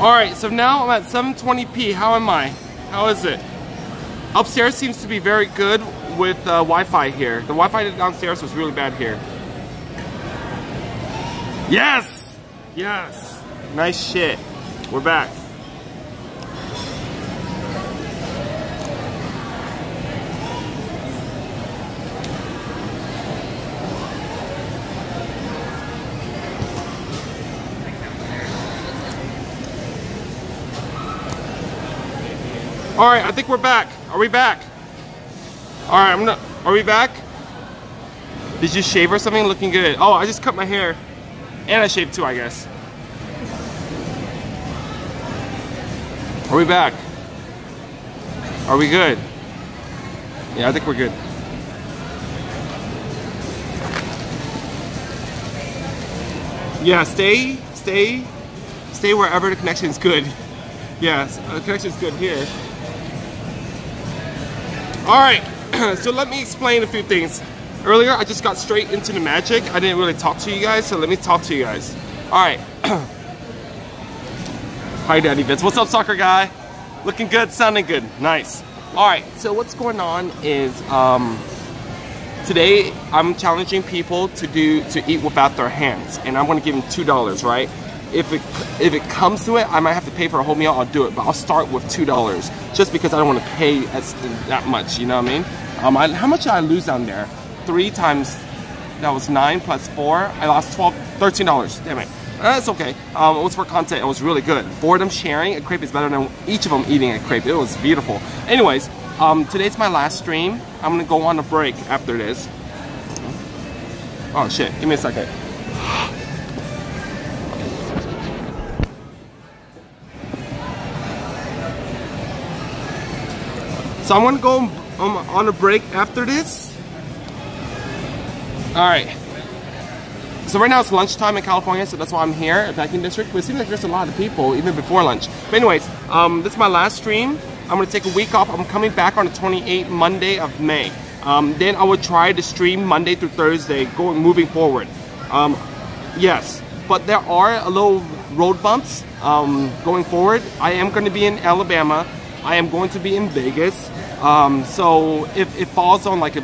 Alright, so now I'm at 720p. How am I? How is it? Upstairs seems to be very good with Wi-Fi here. The Wi-Fi downstairs was really bad here. Yes! Yes! Nice shit. We're back. All right, I think we're back. Are we back? All right, are we back? Did you shave or something? Looking good. Oh, I just cut my hair. And I shaved too, I guess. Are we back? Are we good? Yeah, I think we're good. Yeah, stay wherever the connection's good. Yes, the connection's good here. Alright, so let me explain a few things. Earlier, I just got straight into the magic. I didn't really talk to you guys, so let me talk to you guys. Alright. Hi, Daddy Vince. What's up, soccer guy? Looking good, sounding good. Nice. Alright, so what's going on is, today, I'm challenging people to eat without their hands. And I'm going to give them $2, right? If it comes to it, I might have to pay for a whole meal, I'll do it. But I'll start with $2, just because I don't want to pay that much, you know what I mean? How much did I lose down there? 3 times, that was 9 plus 4. I lost $13, damn it. That's okay. It was for content. It was really good. Boredom sharing a crepe is better than each of them eating a crepe. It was beautiful. Anyways, today's my last stream. I'm gonna go on a break after this. Oh shit! Give me a second. So I'm gonna go on a break after this. All right. So right now it's lunchtime in California, so that's why I'm here at Packing District. But it seems like there's a lot of people even before lunch. But anyways, this is my last stream. I'm going to take a week off. I'm coming back on the 28th Monday of May. Then I will try to stream Monday through Thursday moving forward. Yes, but there are a little road bumps going forward. I am going to be in Alabama. I am going to be in Vegas. So if it falls on like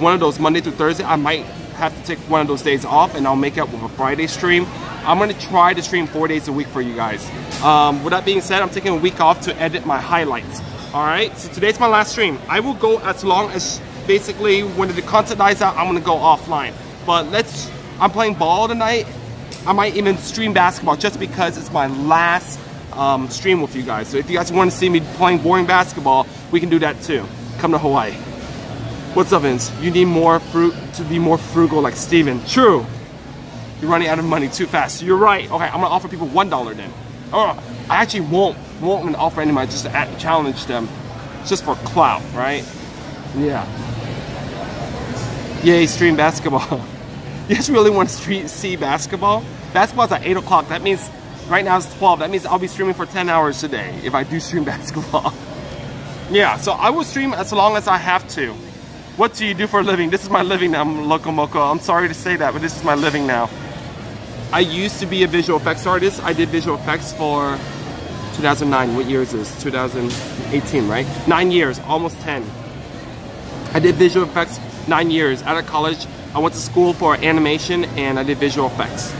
one of those Monday through Thursday, I might have to take one of those days off, and I'll make up with a Friday stream. I'm going to try to stream 4 days a week for you guys. With that being said, I'm taking a week off to edit my highlights. Alright, so today's my last stream. I will go as long as, basically, when the content dies out, I'm going to go offline. But I'm playing ball tonight. I might even stream basketball just because it's my last stream with you guys. So if you guys want to see me playing boring basketball, we can do that too. Come to Hawaii. What's up, Vince? You need more fruit to be more frugal like Steven. True. You're running out of money too fast. You're right. Okay, I'm gonna offer people $1 then. Oh, I actually won't offer anybody, just to challenge them. Just for clout, right? Yeah. Yay, stream basketball. You guys really want to see basketball? Basketball's at 8 o'clock. That means right now it's 12. That means I'll be streaming for 10 hours today if I do stream basketball. Yeah, so I will stream as long as I have to. What do you do for a living? This is my living now, Locomoco. I'm sorry to say that, but this is my living now. I used to be a visual effects artist. I did visual effects for 2009. What year is this? 2018, right? 9 years, almost 10. I did visual effects 9 years. Out of college, I went to school for animation, and I did visual effects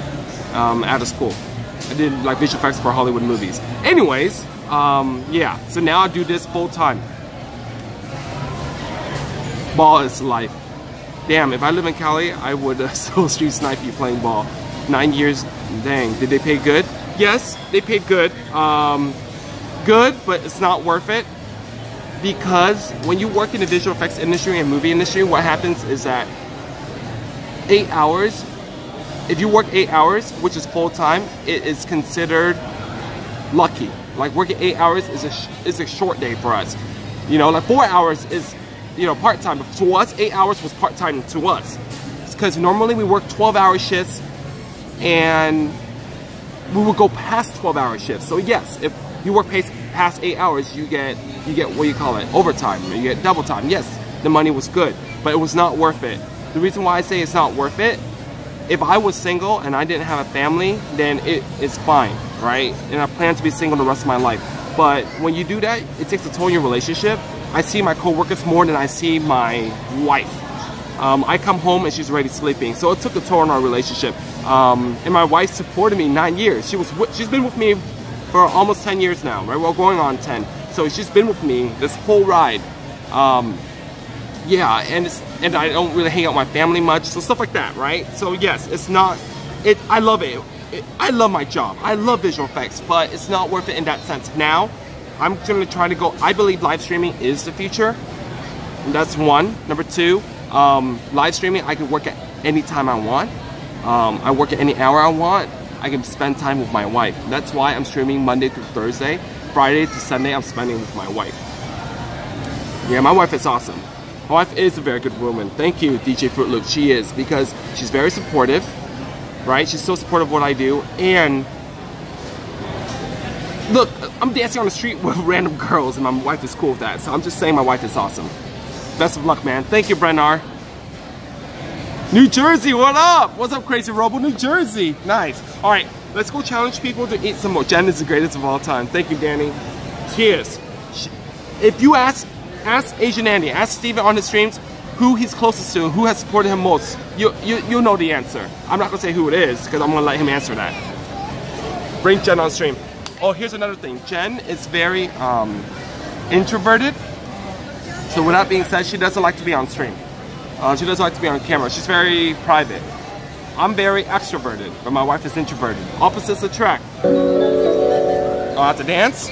out of school. I did like visual effects for Hollywood movies. Anyways, yeah, so now I do this full time. Ball is life. Damn, if I live in Cali, I would still street snipe you playing ball. 9 years, dang. Did they pay good? Yes, they paid good. Good, but it's not worth it. Because when you work in the visual effects industry and movie industry, what happens is that 8 hours, if you work 8 hours, which is full time, it is considered lucky. Like working 8 hours is a short day for us. You know, like 4 hours is, you know, part-time. But to us, 8 hours was part-time to us. It's because normally we work 12-hour shifts, and we will go past 12-hour shifts. So yes, if you work past 8 hours, you get what you call it, overtime, or you get double time. Yes, the money was good, but it was not worth it. The reason why I say it's not worth it If I was single and I didn't have a family, then it's fine, right? And I plan to be single the rest of my life. But when you do that, it takes a toll on your relationship. I see my coworkers more than I see my wife. I come home and she's already sleeping. So it took a toll on our relationship. And my wife supported me 9 years. She's been with me for almost 10 years now, right? Well, going on 10. So she's been with me this whole ride. Yeah, and I don't really hang out with my family much. So stuff like that, right? So yes, it's not, I love it. I love my job. I love visual effects, but it's not worth it in that sense. Now, I'm going to try to go. I believe live streaming is the future. That's one. Number two, live streaming, I can work at any time I want. I work at any hour I want. I can spend time with my wife. That's why I'm streaming Monday through Thursday. Friday to Sunday, I'm spending with my wife. Yeah, my wife is awesome. My wife is a very good woman. Thank you, DJ Fruit Loop. She is, because she's very supportive. Right? She's so supportive of what I do. And look, I'm dancing on the street with random girls and my wife is cool with that. So I'm just saying my wife is awesome. Best of luck, man. Thank you, Brenar. New Jersey, what up? What's up, Crazy Robo? New Jersey. Nice. All right, let's go challenge people to eat some more. Jen is the greatest of all time. Thank you, Danny. Cheers. If you ask Asian Andy, ask Steven on his streams, who he's closest to, who has supported him most, you'll know the answer. I'm not gonna say who it is, because I'm gonna let him answer that. Bring Jen on stream. Oh, here's another thing. Jen is very introverted. So with that being said, she doesn't like to be on stream. She doesn't like to be on camera. She's very private. I'm very extroverted, but my wife is introverted. Opposites attract. Oh, I have to dance?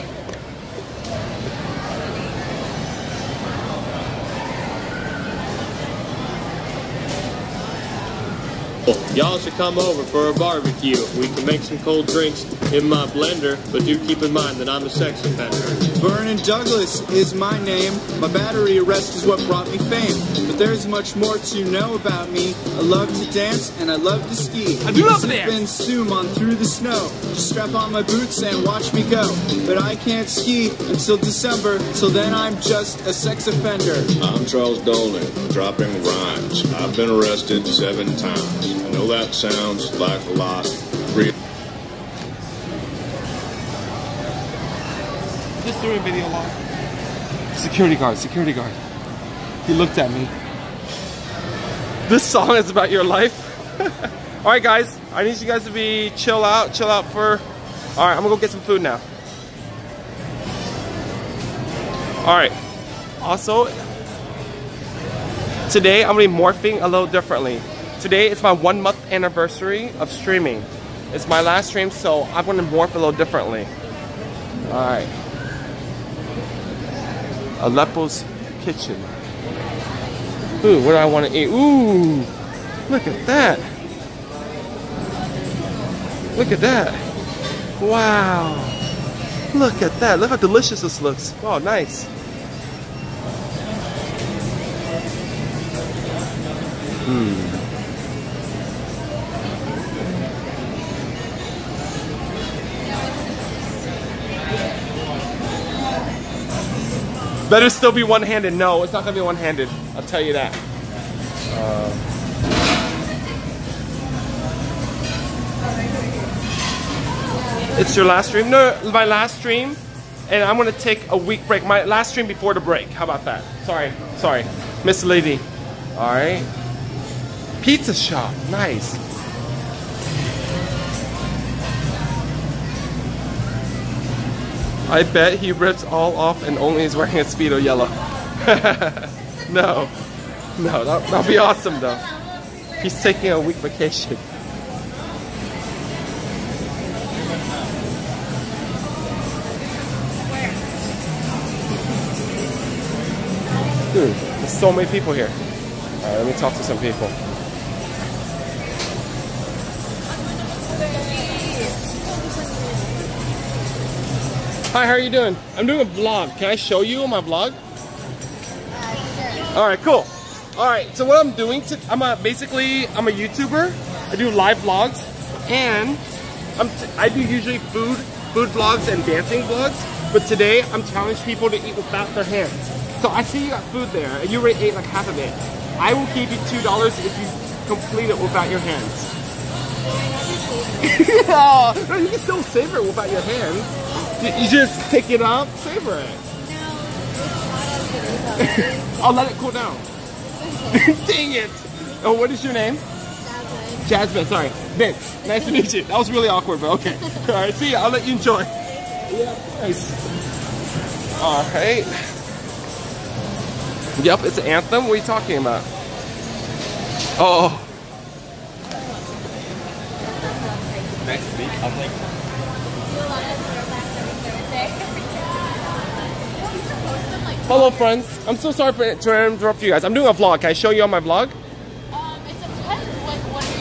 Y'all should come over for a barbecue. We can make some cold drinks in my blender, but do keep in mind that I'm a sex offender. Vernon Douglas is my name. My battery arrest is what brought me fame. But there is much more to know about me. I love to dance and I love to ski. I do love to dance. And zoom on through the snow. Just strap on my boots and watch me go. But I can't ski until December. Till then I'm just a sex offender. I'm Charles Dolan, dropping rhymes. I've been arrested 7 times. I know that sounds like a lot. Just doing video log. Security guard, security guard. He looked at me. This song is about your life. All right, guys. I need you guys to be chill out for. All right, I'm gonna go get some food now. All right. Also, today I'm gonna be morphing a little differently. Today is my 1 month anniversary of streaming. It's my last stream, so I'm gonna morph a little differently. All right. Aleppo's Kitchen. Ooh, what do I wanna eat? Ooh, look at that. Look at that. Wow. Look at that, look how delicious this looks. Oh, nice. Mmm. Better still be one-handed. No, it's not gonna be one-handed. I'll tell you that. It's your last stream? No, my last stream, and I'm gonna take a week break. My last stream before the break. How about that? Sorry. Miss Lady. All right. Pizza shop. Nice. I bet he rips all off and only is wearing a Speedo yellow. No, that'll be awesome though. He's taking a week vacation. Dude, there's so many people here. All right, let me talk to some people. Hi, how are you doing? I'm doing a vlog. Can I show you my vlog? Sure. All right, cool. All right, so what I'm doing, I'm a YouTuber. I do live vlogs, and I do usually food vlogs and dancing vlogs, but today I'm challenging people to eat without their hands. So I see you got food there, and you already ate like half of it. I will give you $2 if you complete it without your hands. Yeah. No, you can still savor it without your hand. You just pick it up, savor it. No, it's I'll let it cool down. Dang it! Oh, what is your name? Jasmine, sorry. Vince, nice to meet you. That was really awkward, but okay. Alright, see ya. I'll let you enjoy. Yeah, nice. Alright. Yep, it's an anthem. What are you talking about? Oh. Next week, I'm like... Hello, friends. I'm so sorry to interrupt you guys. I'm doing a vlog. Can I show you on my vlog?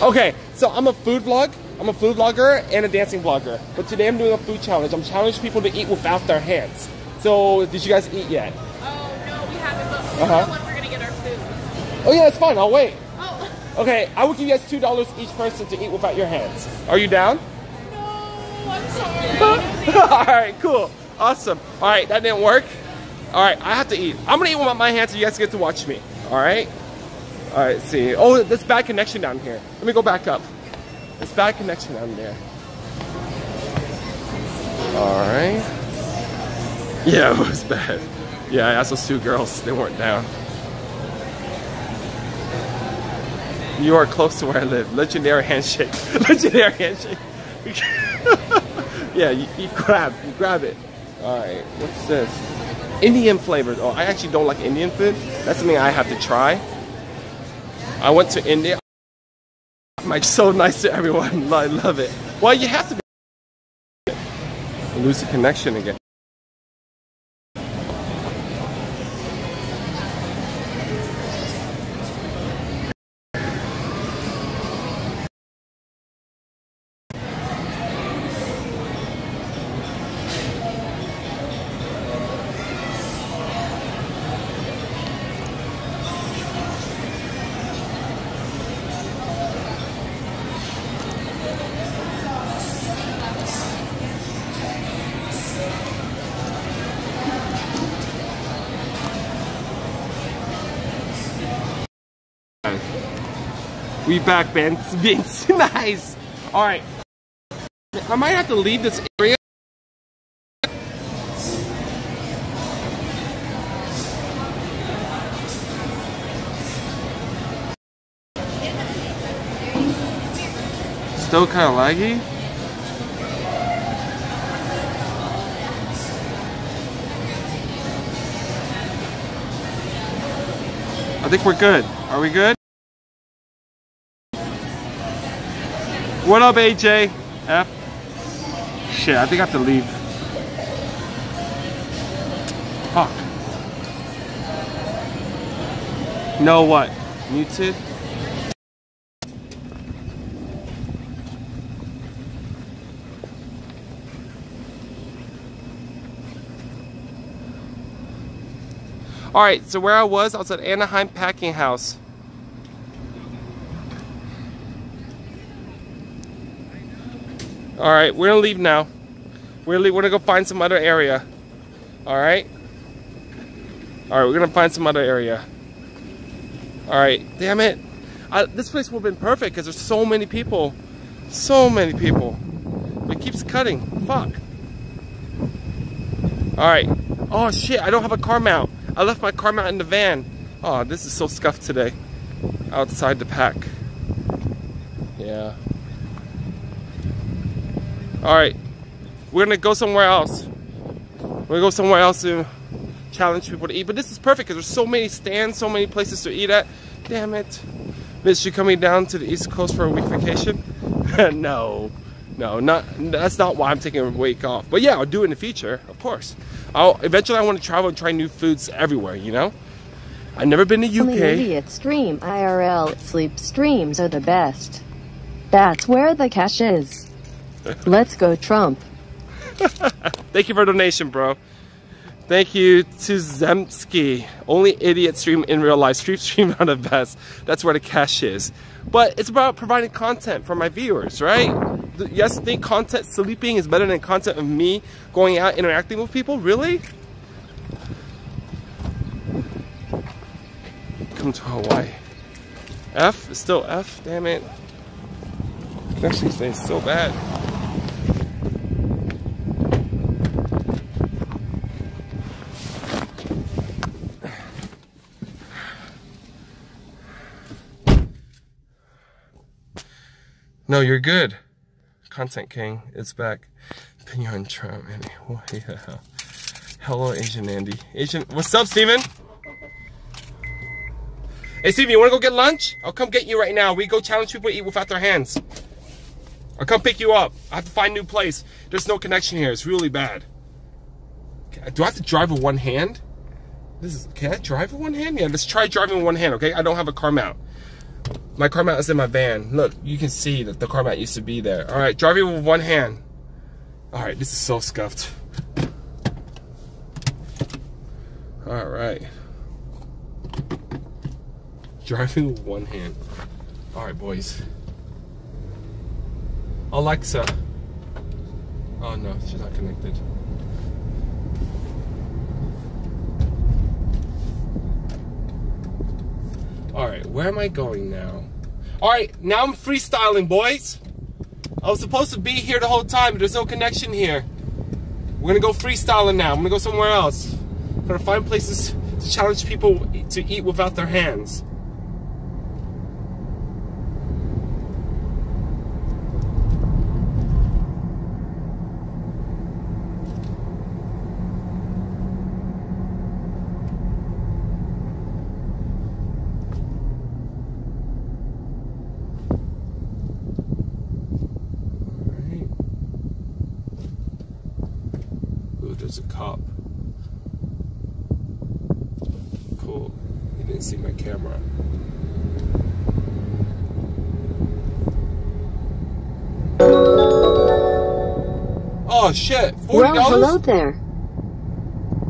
Okay, so I'm a food vlog. I'm a food vlogger and a dancing vlogger. But today I'm doing a food challenge. I'm challenging people to eat without their hands. So, did you guys eat yet? Oh, no, we haven't, but we don't know when we're going to get our food. Oh, yeah, that's fine. I'll wait. Oh. Okay, I will give you guys $2 each person to eat without your hands. Are you down? No, I'm sorry. All right, cool. Awesome. All right, that didn't work. All right, I have to eat. I'm going to eat without my hands so you guys get to watch me. All right? All right, see. Oh, there's bad connection down here. Let me go back up. There's bad connection down there. All right. Yeah, it was bad. Yeah, I asked those two girls. They weren't down. You are close to where I live. Legendary handshake. Legendary handshake. Yeah, you grab it. All right, what's this? Indian flavored. Oh, I actually don't like Indian food. That's something I have to try. I went to India. I'm so nice to everyone. I love it. Well, you have to be. I lose the connection again. We back, Vince. Nice. All right. I might have to leave this area. Still kind of laggy. I think we're good. Are we good? What up, AJ? F? Shit, I think I have to leave. Fuck. No, what? Muted? Alright, so where I was at Anaheim Packing House. All right, we're gonna leave now. We're gonna go find some other area. All right. All right, we're gonna find some other area. All right, damn it! This place would have been perfect because there's so many people, It keeps cutting. Fuck. All right. Oh shit! I don't have a car mount. I left my car mount in the van. Oh, this is so scuffed today. Outside the pack. Yeah. Alright, we're gonna go somewhere else. We're gonna go somewhere else to challenge people to eat. But this is perfect because there's so many stands, so many places to eat at. Damn it. Bitch, you coming down to the East Coast for a week vacation? No. No, that's not why I'm taking a week off. But yeah, I'll do it in the future, of course. Eventually I want to travel and try new foods everywhere, you know? I've never been to the UK. Idiot stream, IRL, sleep streams are the best. That's where the cash is. Let's go Trump. Thank you for the donation, bro. Thank you to Zemsky. Only idiot stream in real life. Stream on the best. That's where the cash is. But it's about providing content for my viewers, right? Yes, think content sleeping is better than content of me going out interacting with people? Really? Come to Hawaii. F? It's still F? Damn it. That shit stays so bad. No, you're good. Content King is back. Pinion Trump, man. Oh, yeah. Hello, Asian Andy. Asian, what's up, Steven? Hey, Steven, you wanna go get lunch? I'll come get you right now. We go challenge people to eat without their hands. I'll come pick you up. I have to find a new place. There's no connection here. It's really bad. Do I have to drive with one hand? This is, can I drive with one hand? Yeah, let's try driving with one hand, okay? I don't have a car mount. My car mount is in my van. Look, you can see that the car mount used to be there. All right, driving with one hand. All right, this is so scuffed. All right. Driving with one hand. All right, boys. Alexa. Oh no, she's not connected. All right, where am I going now? All right, now I'm freestyling, boys. I was supposed to be here the whole time, but there's no connection here. We're gonna go freestyling now. I'm gonna go somewhere else. I'm gonna find places to challenge people to eat without their hands. Oh shit, $40? Well, hello there.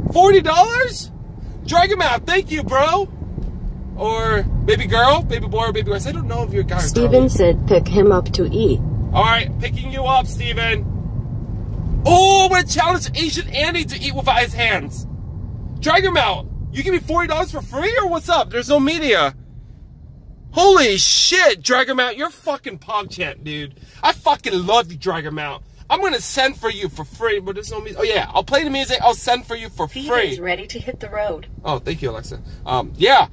$40? Dragomount, thank you, bro. Or baby girl, baby boy, or baby girl. I don't know if you're a guy or Steven said pick him up to eat. Alright, picking you up, Steven. Oh, I'm gonna challenge Asian Andy to eat without his hands. Dragomount, you give me $40 for free or what's up? There's no media. Holy shit, Dragomount, you're fucking PogChamp, dude. I fucking love you, Dragomount. I'm gonna send for you for free, but there's no music. Oh yeah, I'll play the music. I'll send for you for free. He's ready to hit the road. Oh, thank you, Alexa. Yeah,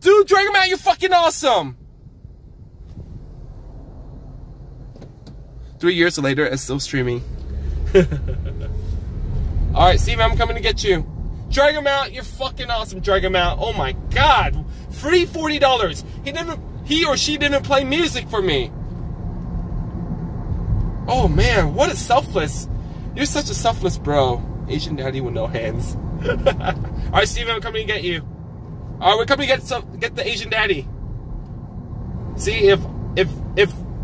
dude, Dragomount, you're fucking awesome. 3 years later, it's still streaming. All right, Steve, I'm coming to get you. Dragomount, you're fucking awesome, Dragomount. Oh my god, free $40. He or she didn't play music for me. Oh man, what a selfless. You're such a selfless bro. Asian daddy with no hands. Alright, Steven, I'm coming to get you. Alright, we're coming to get the Asian daddy. See, if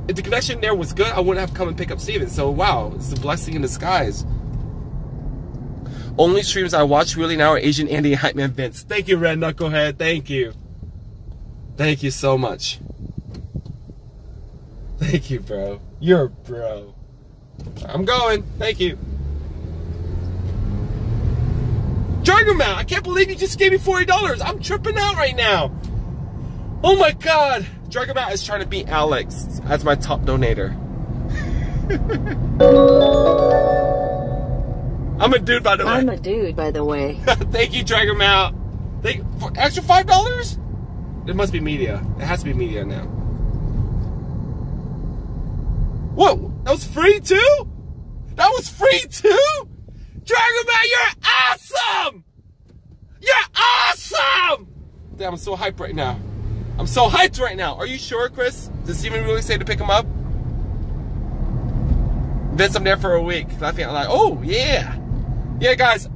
the connection there was good, I wouldn't have come and pick up Steven. So wow, it's a blessing in disguise. Only streams I watch really now are Asian Andy and Hypeman Vince. Thank you, Red Knucklehead. Thank you. Thank you so much. Thank you, bro. You're a bro. I'm going. Thank you. Dragomount, I can't believe you just gave me $40. I'm tripping out right now. Oh my god. Dragomount is trying to beat Alex as my top donator. I'm a dude, by the way. I'm a dude, by the way. Thank you, Dragomount. For extra $5? It must be media. It has to be media now. Whoa, that was free too? That was free too? Dragomount, you're awesome! You're awesome! Damn, I'm so hyped right now. I'm so hyped right now. Are you sure, Chris? Does Steven really say to pick him up? Vince, I'm there for a week. Laughing out loud. Oh, yeah. Yeah, guys.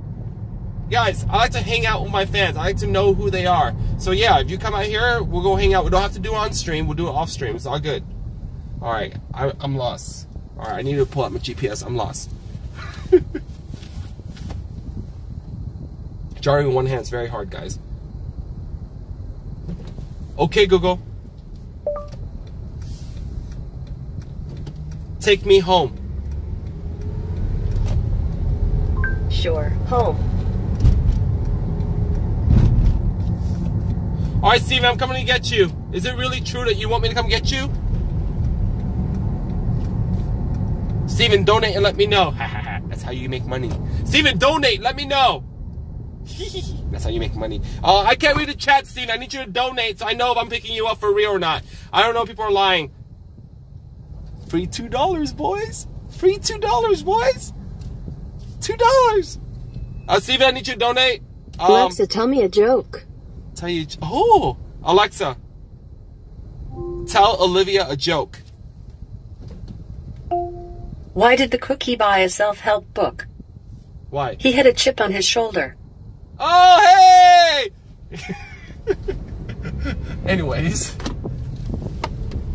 Guys, I like to hang out with my fans. I like to know who they are. So yeah, if you come out here, we'll go hang out. We don't have to do it on stream. We'll do it off stream. It's all good. All right, I'm lost. All right, I need to pull out my GPS. I'm lost. Driving with one hand is very hard, guys. Okay, Google. Take me home. Sure, home. All right, Steven, I'm coming to get you. Is it really true that you want me to come get you? Steven, donate and let me know. That's how you make money. Steven, donate, let me know. That's how you make money. I can't read the chat, Steven. I need you to donate so I know if I'm picking you up for real or not. I don't know if people are lying. Free $2, boys. Free $2, boys. $2. Steven, I need you to donate. Alexa, tell me a joke. Tell you. Oh, Alexa. Tell Olivia a joke. Why did the cookie buy a self-help book? Why? He had a chip on his shoulder. Oh, hey! Anyways.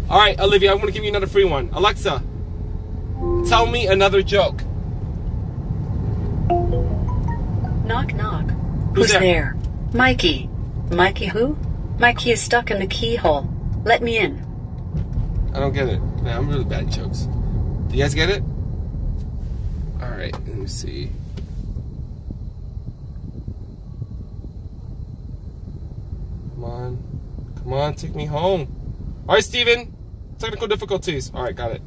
All right, Olivia, I'm going to give you another free one. Alexa, tell me another joke. Knock, knock. Who's there? Mikey. Mikey who? Mikey is stuck in the keyhole. Let me in. I don't get it. Man, I'm really bad at jokes. Do you guys get it? All right, let me see. Come on. Come on, take me home. All right, Steven. Technical difficulties. All right, got it.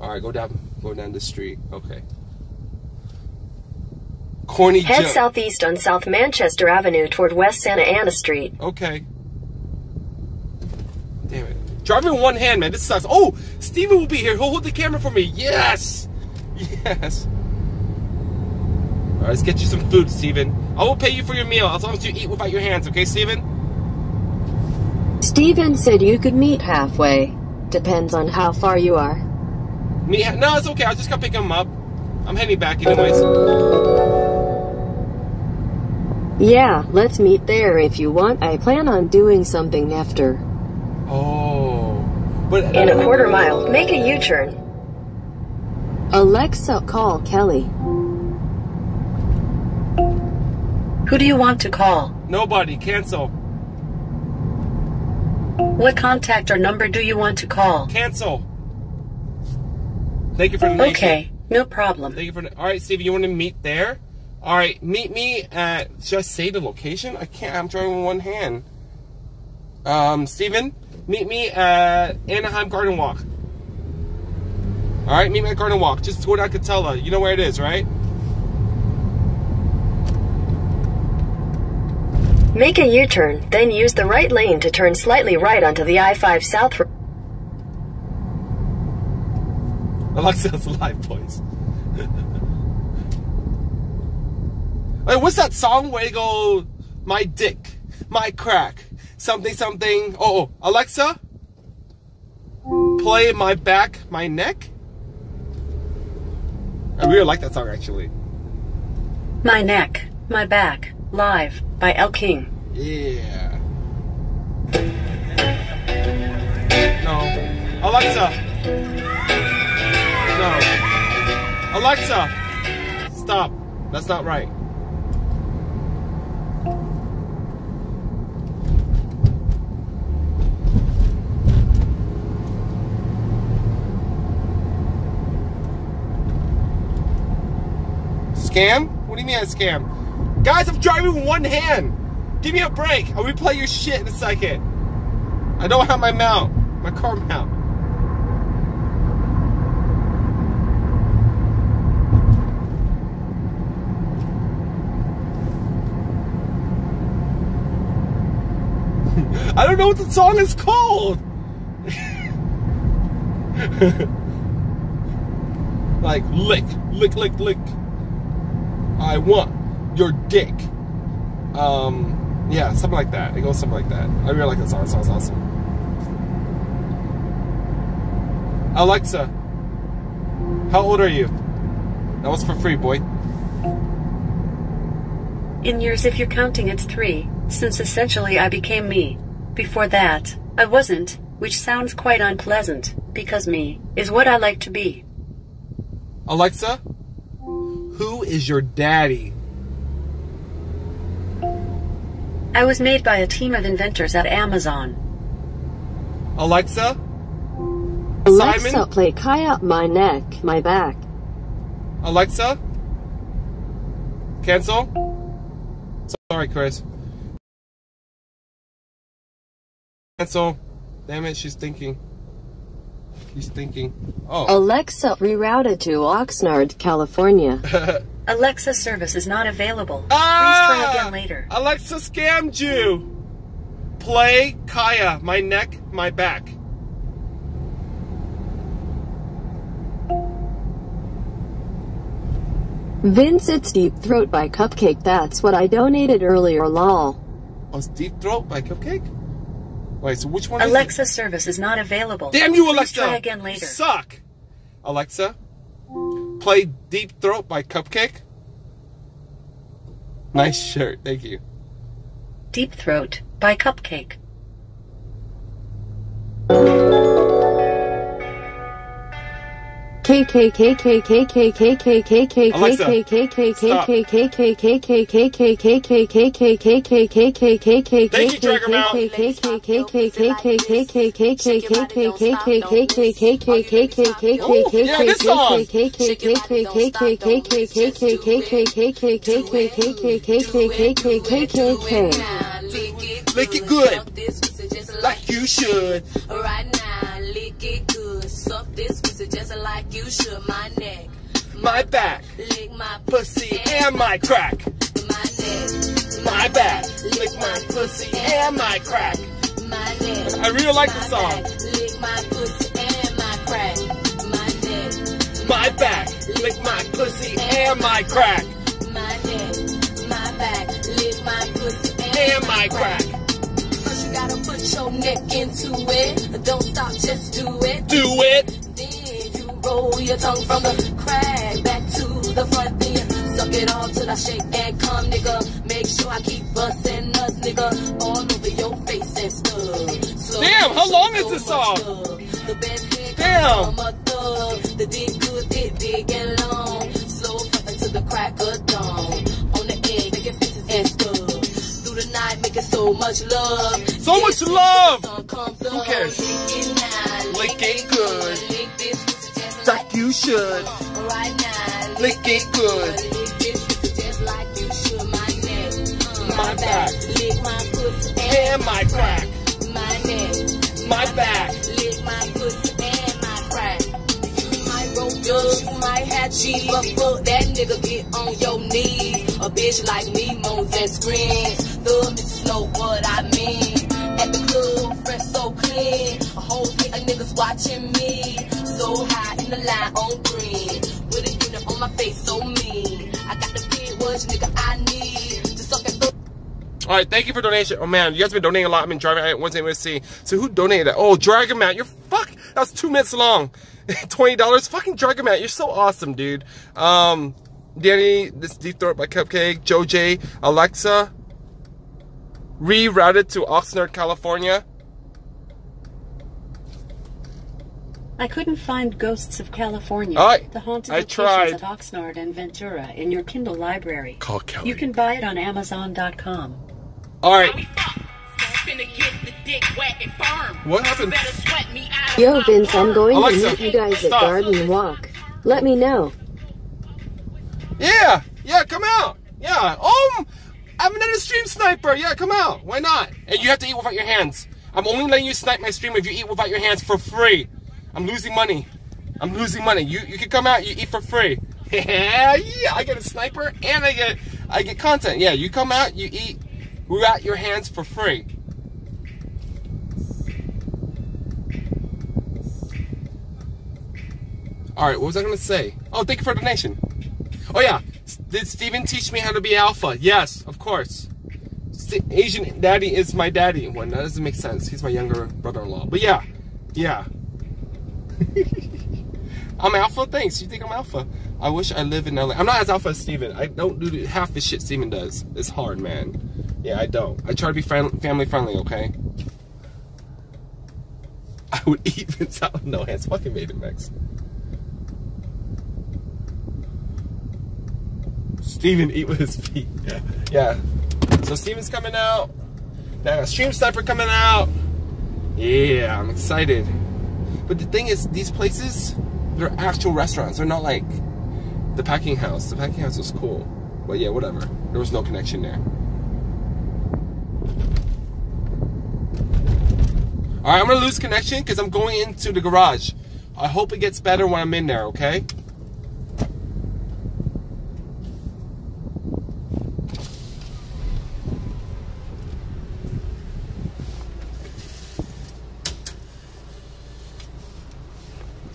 All right, go down. Go down the street. Okay. Corny joke. Head southeast on South Manchester Avenue toward West Santa Ana Street. Okay. Damn it. Driving in one hand, man. This sucks. Oh, Steven will be here. He'll hold the camera for me. Yes. Yes. All right, let's get you some food, Steven. I will pay you for your meal as long as you eat without your hands. Okay, Steven? Steven said you could meet halfway. Depends on how far you are. Me? No, it's okay. I just got to pick him up. I'm heading back anyways. Yeah, let's meet there if you want. I plan on doing something after. Oh. But in a quarter mile, make a U-turn. Alexa, call Kelly. Who do you want to call? Nobody. Cancel. What contact or number do you want to call? Cancel. Thank you for the nation. Okay, no problem. Thank you for the... All right, Steve, you want to meet there? All right, meet me at, should I say the location? I can't, I'm drawing with one hand. Steven, meet me at Anaheim Garden Walk. All right, meet me at Garden Walk. Just go down Catella. You know where it is, right? Make a U-turn, then use the right lane to turn slightly right onto the I-5 South. Alexa's alive, boys. Like, what's that song where you go, my dick, my crack, something, something. Oh, Alexa, play my back, my neck. I really like that song, actually. My neck, my back, live by El King. Yeah. No. Alexa. No. Alexa, stop. That's not right. Scam? What do you mean I scam? Guys, I'm driving with one hand. Give me a break. I'll replay your shit in a second. I don't have my mount. My car mount. I don't know what the song is called. Like, lick, lick, lick, lick. I want your dick. Yeah, something like that. It goes something like that. I really like that song. That song's awesome. Alexa, how old are you? That was for free, boy. In years, if you're counting, it's 3, since essentially I became me. Before that, I wasn't, which sounds quite unpleasant, because me is what I like to be. Alexa? Who is your daddy? I was made by a team of inventors at Amazon. Alexa? Alexa, Simon? Play Kaya, my neck, my back. Alexa? Cancel? Sorry, Chris. Cancel. Damn it, she's thinking. He's thinking, oh. Alexa, rerouted to Oxnard, California. Alexa service is not available. Ah! Please try again later. Alexa scammed you. Play Kaya, My Neck, My Back. Vince, it's Deep Throat by Cupcake. That's what I donated earlier, lol. Oh, it's Deep Throat by Cupcake? Wait, so which one is it? Alexa service is not available. Damn you, Alexa! Please try again later. You suck! Alexa, play Deep Throat by Cupcake. Nice shirt, thank you. Deep Throat by Cupcake. Lick it good, like you should. Right now, lick it good. Suck this pussy just like you should. My neck, my back, lick my pussy and my crack. My neck, my back, lick my pussy and my crack. My neck, I really like the song. Lick my pussy and my crack. My neck, my back, lick my pussy and my crack. My neck, my back, lick my pussy and my crack. Put your neck into it. Don't stop, just do it. Do it. Then you roll your tongue from the crack back to the front. Then suck it all till I shake and come, nigga. Make sure I keep busting us, nigga. All over your face and stuff. Damn, how long is this song? The best hit from a thug. The dick good, it big and long. Slow puffing to the crack of dawn. On the egg, making faces and stuff. Making so much love, so much love. Who cares? Lick it good, like you should. Right now, lick it good, just like you should. My neck, my back, lick my pussy and my crack. My neck, my back, lick my pussy and my crack. You might roll good, you might have cheese, but fuck that nigga, get on your knees. A bitch like me moans and screams. The bitches know what I mean. At the club, fresh, so clean. A whole hit of niggas watching me. So high in the line on green. With a unit on my face, so mean. I got the big words, nigga, I need to suck and go. Alright, thank you for donation. Oh man, you guys been donating a lot. I've been driving. I wasn't able to see. So who donated that? Oh, Dragomount, you're fuck. That's 2 minutes long. $20. Fucking Dragomount, you're so awesome, dude. Danny, this Deep Throat by Cupcake. Joe J, Alexa. Rerouted to Oxnard, California. I couldn't find Ghosts of California. The haunted locations at Oxnard and Ventura in your Kindle library. Call Kelly. You can buy it on Amazon.com. Alright. What happened? Yo, Vince, I'm going to meet you guys at Garden Walk. Let me know. Yeah, yeah, come out. Yeah, I'm another stream sniper. Yeah, come out. Why not? And you have to eat without your hands. I'm only letting you snipe my stream if you eat without your hands for free. I'm losing money. I'm losing money. You can come out. You eat for free. Yeah, yeah. I get a sniper and I get content. Yeah, you come out. You eat without your hands for free. All right. What was I gonna say? Oh, thank you for the donation. Oh yeah. Did Steven teach me how to be alpha? Yes, of course. Asian Daddy is my daddy. Well, that doesn't make sense. He's my younger brother-in-law. But yeah, yeah. I'm alpha? Thanks. You think I'm alpha? I wish I lived in LA. I'm not as alpha as Steven. I don't do half the shit Steven does. It's hard, man. Yeah, I don't. I try to be family-friendly, okay? I would eat Vince out with no hands. Fucking made it, Max. Steven eat with his feet. Yeah. Yeah. So Steven's coming out. Now Stream Sniper coming out. Yeah, I'm excited. But the thing is, these places, they're actual restaurants. They're not like the Packing House. The Packing House was cool. But yeah, whatever. There was no connection there. Alright, I'm gonna lose connection because I'm going into the garage. I hope it gets better when I'm in there, okay?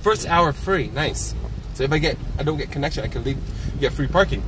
First hour free, nice. So if I don't get connection, I can leave, get free parking.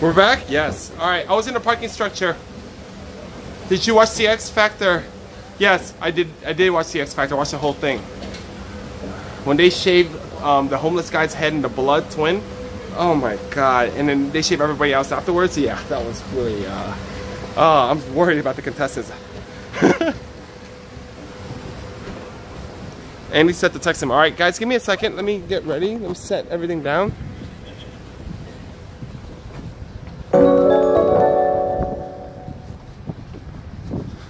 We're back? Yes. Alright, I was in a parking structure. Did you watch the X Factor? Yes, I did watch the X Factor. I watched the whole thing. When they shaved the homeless guy's head and the blood twin, oh my god. And then they shaved everybody else afterwards? Yeah, that was really, I'm worried about the contestants. Andy said to text him. Alright guys, give me a second. Let me get ready. Let me set everything down.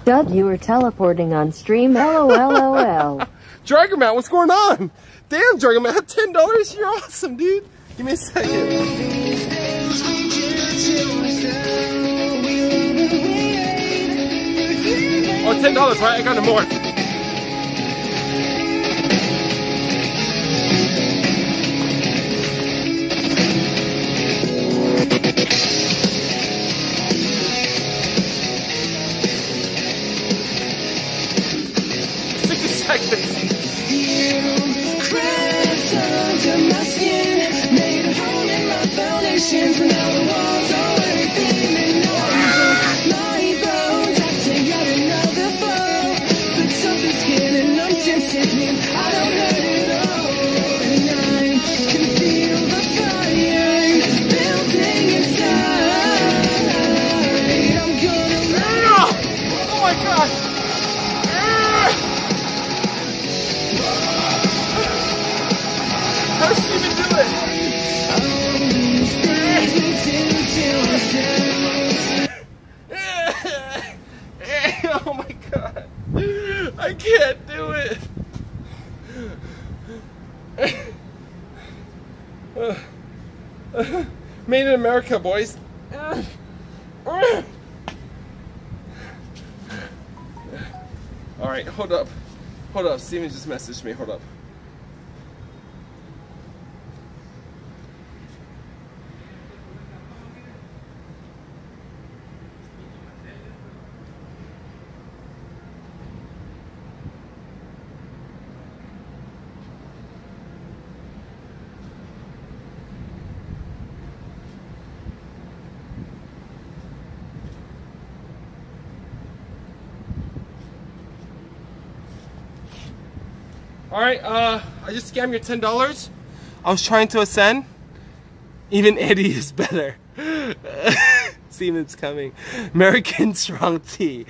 Dud, you were teleporting on stream, LOL. Dragomount, what's going on? Damn, Dragomount, $10, you're awesome, dude. Give me a second. Oh, $10, right? I got it more. Made in America, boys. Alright, hold up. Hold up. Steven just messaged me. Hold up. Alright, I just scammed your $10. I was trying to ascend. Even Eddie is better. Siemens coming. American strong tea.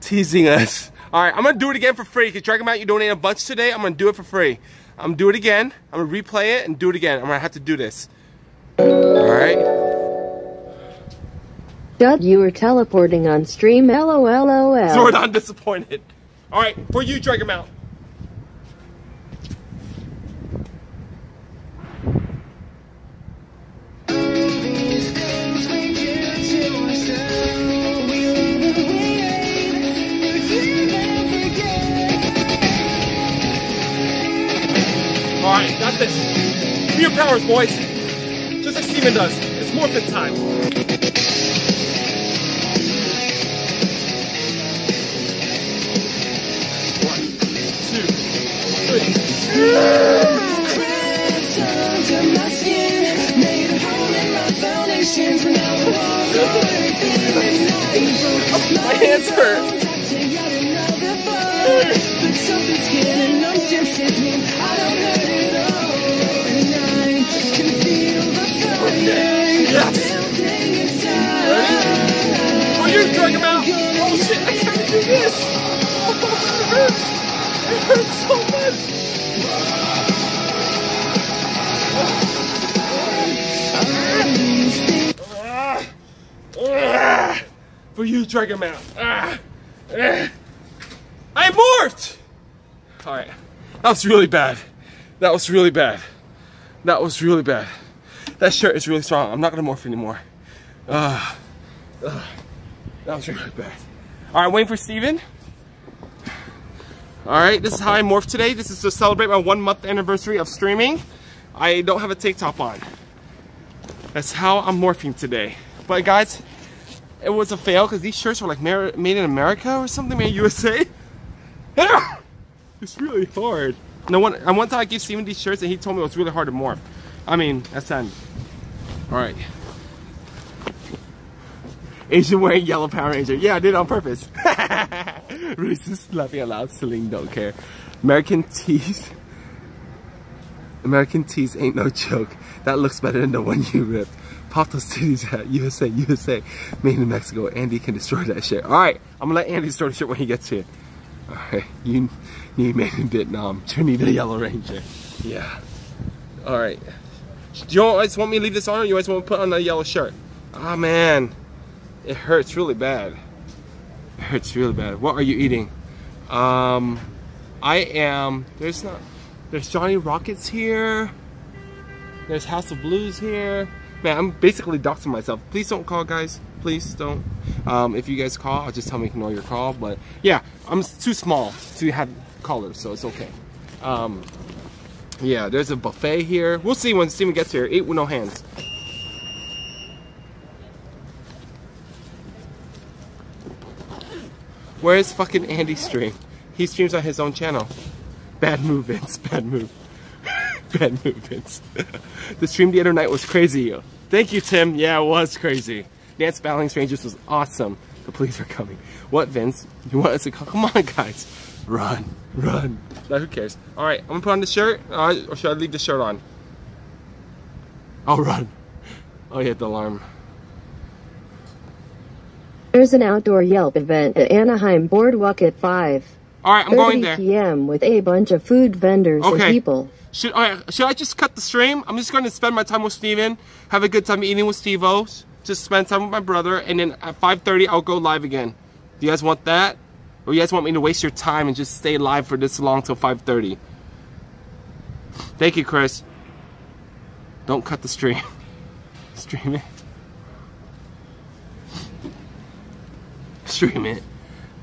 Teasing us. Alright, I'm gonna do it again for free. Because Dragomount, you donated a bunch today. I'm gonna do it for free. I'm gonna do it again. I'm gonna replay it and do it again. I'm gonna have to do this. Alright. Dud, you were teleporting on stream, LOL. So we're not disappointed. Alright, for you, Dragomount. Alright, that's it. Give me your powers, boys. Just like Steven does. It's morphin' time. One, two, three. My hands hurt. Drag him out. Oh shit, I can't do this. It hurts. Dragomount. I morphed! Alright. That was really bad. That was really bad. That was really bad. That shirt is really strong. I'm not gonna morph anymore. That was really bad. Alright, waiting for Steven. Alright, this is how I morphed today. This is to celebrate my 1 month anniversary of streaming. I don't have a tank top on. That's how I'm morphing today. But guys, it was a fail because these shirts were like made in America or something, made in USA. It's really hard. No one. I one time I gave Steven these shirts and he told me it was really hard to morph. I mean, that's time. All right. Asian wearing yellow Power Ranger. Yeah, I did it on purpose. Racist laughing aloud. Celine don't care. American tees. American tees ain't no joke. That looks better than the one you ripped. Pop those titties out. USA, USA. Made in Mexico. Andy can destroy that shit. All right. I'm gonna let Andy destroy the shit when he gets here. All right. You need made in Vietnam. Journey to the Yellow Ranger. Yeah. All right. Do you guys want me to leave this on or you guys want me to put on a yellow shirt? Ah, oh, man. It hurts really bad. It hurts really bad. What are you eating? I am... There's Johnny Rockets here. There's House of Blues here. Man, I'm basically doxing myself. Please don't call, guys. Please don't. If you guys call, I'll just tell me ignore your call. But yeah, I'm too small to have callers, so it's okay. Yeah, there's a buffet here. We'll see when Steven gets here. Eat with no hands. Where is fucking Andy stream? He streams on his own channel. Bad move, Vince. Bad move. Bad move, Vince. The stream the other night was crazy. Thank you, Tim. Yeah, it was crazy. Dance Battling Strangers was awesome. The police are coming. What, Vince? You want us to call? Come on, guys. Run. Run. Now, who cares? Alright, I'm gonna put on the shirt. Or should I leave the shirt on? I'll run. Oh, yeah, the alarm. There's an outdoor Yelp event at Anaheim Boardwalk at 5. Alright, I'm going there. 30 p.m. with a bunch of food vendors and people. Should I just cut the stream? I'm just going to spend my time with Steven, have a good time eating with Steve-O's, just spend time with my brother, and then at 5:30 I'll go live again. Do you guys want that? Or you guys want me to waste your time and just stay live for this long till 5:30? Thank you, Chris. Don't cut the stream. Stream it. Stream it.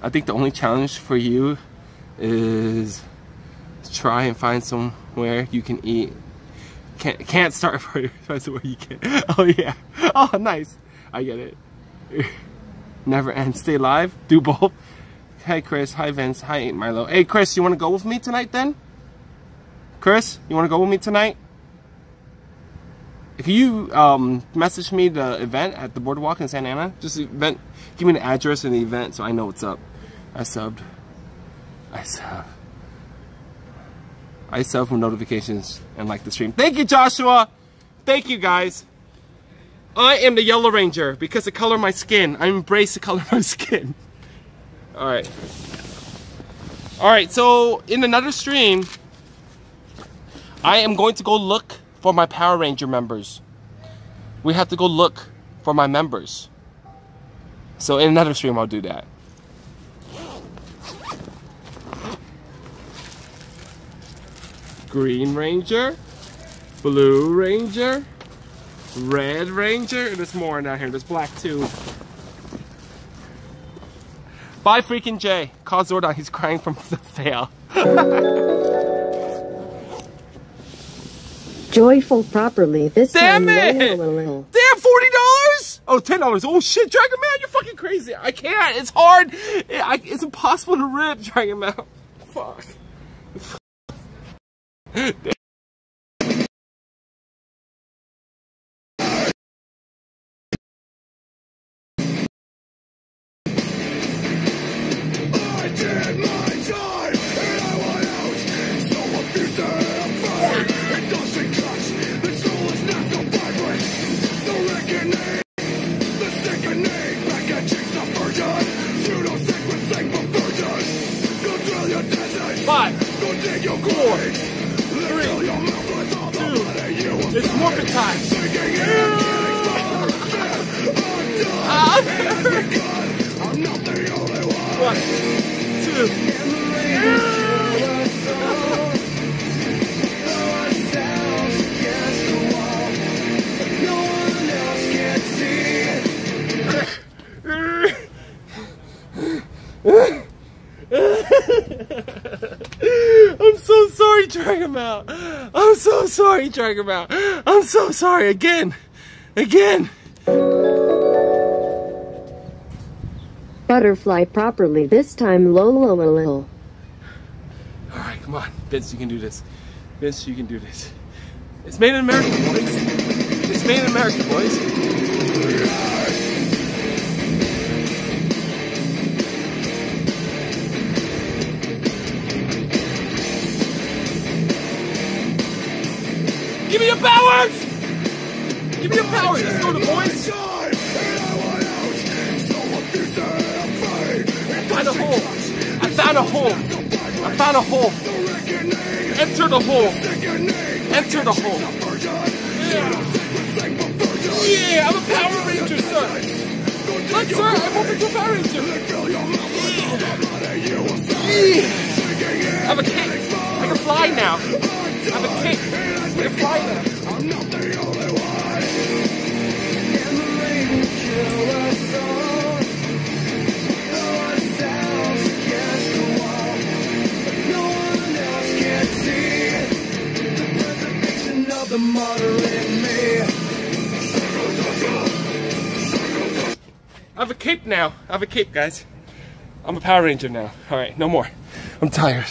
I think the only challenge for you is try and find somewhere you can eat. Can't start for somewhere you can. Oh yeah. Oh nice. I get it. Never end. Stay live. Do both. Hi Chris, hi Vince, hi Milo. Hey Chris, you want to go with me tonight then? Chris, you want to go with me tonight? If you message me the event at the Boardwalk in Santa Ana, just event, give me the address and the event so I know what's up. I subbed for notifications and like the stream. Thank you Joshua! Thank you guys! I am the Yellow Ranger because the color of my skin. I embrace the color of my skin. Alright. Alright, so in another stream, I am going to go look for my Power Ranger members. We have to go look for my members. So in another stream, I'll do that. Green Ranger, Blue Ranger, Red Ranger, and there's more down here. There's black too. Bye freaking Jay. Call Zordon, he's crying from the fail. Joyful properly this damn time. Damn it! Little. Damn, $40? Oh, $10. Oh shit, Dragomount, you're fucking crazy. I can't, it's hard. It's impossible to rip, Dragomount. Fuck. One, two, I'm so sorry, Dragomount. I'm so sorry, Dragomount. I'm so sorry again. Again. Butterfly properly this time, low, low, a little. All right, come on, Vince, you can do this. Vince, you can do this. It's made in America, boys. It's made in America, boys. Give me your powers! Give me your powers! Let's go to boys! I found a hole! I found a hole! I found a hole! Enter the hole! Enter the hole! Yeah! Yeah! I'm a Power Ranger, sir! Look, sir! I'm moving to a Power Ranger! Yeah! I'm a king! I can fly now! I'm a king! We're fighting. I'm not the only one. And the rain will kill us all. Throw ourselves against the wall. But no one else can see the preservation of the moderate me. I have a cape now. I have a cape, guys. I'm a Power Ranger now. All right, no more. I'm tired.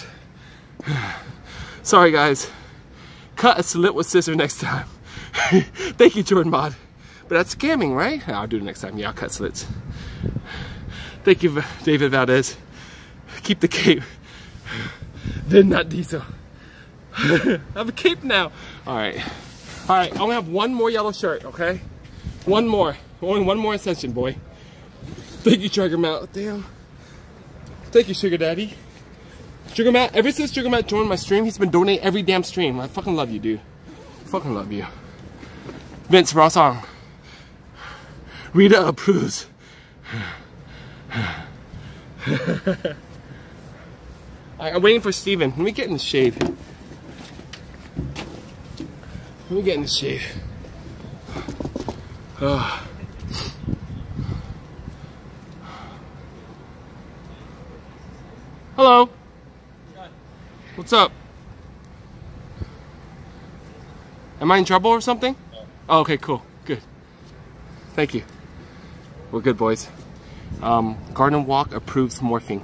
Sorry, guys. Cut a slit with scissor next time. Thank you, Jordan Mod. But that's scamming, right? I'll do it next time. Yeah, I'll cut slits. Thank you, David Valdez. Keep the cape. Then not diesel. I have a cape now. All right. All right, I only have one more yellow shirt, okay? One more. Only one more ascension, boy. Thank you, Dragomount. Damn. Thank you, Sugar Daddy. Sugar Man, ever since Sugar Man joined my stream, he's been donating every damn stream. I fucking love you, dude. Fucking love you. Vince, raw song. Rita approves. Alright, I'm waiting for Steven. Let me get in the shade. Let me get in the shade. Hello. What's up? Am I in trouble or something? No. Oh, okay, cool. Good. Thank you. We're good, boys. Garden Walk approves morphing.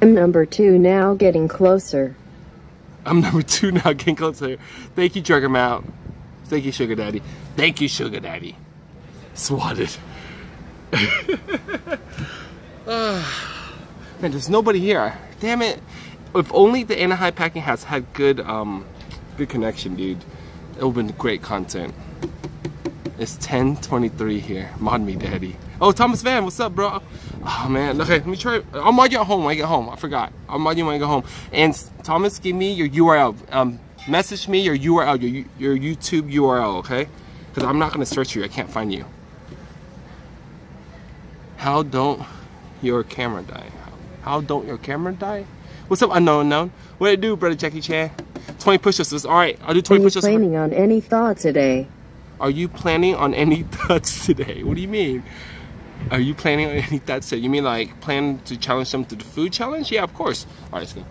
I'm number two now, getting closer. I'm number two now, getting closer. Thank you, Dragomount. Thank you, Sugar Daddy. Thank you, Sugar Daddy. Swatted. Man, there's nobody here. Damn it. If only the Anaheim Packing House had good, good connection, dude. It would've been great content. It's 10:23 here. Mod me, daddy. Oh, Thomas Van, what's up, bro? Oh man, okay, let me try. I'll mod you at home when I get home. I forgot. I'll mod you when I get home. And Thomas, give me your URL. Message me your URL, your YouTube URL, okay? Because I'm not gonna search you. I can't find you. How don't your camera die? How don't your camera die? What's up, unknown? What do I do, brother Jackie Chan? 20 push-ups. All right, I'll do 20 push-ups. Are you planning on any thoughts today? Are you planning on any thoughts today? What do you mean? Are you planning on any thoughts today? You mean like plan to challenge them to the food challenge? Yeah, of course. All right, let's go.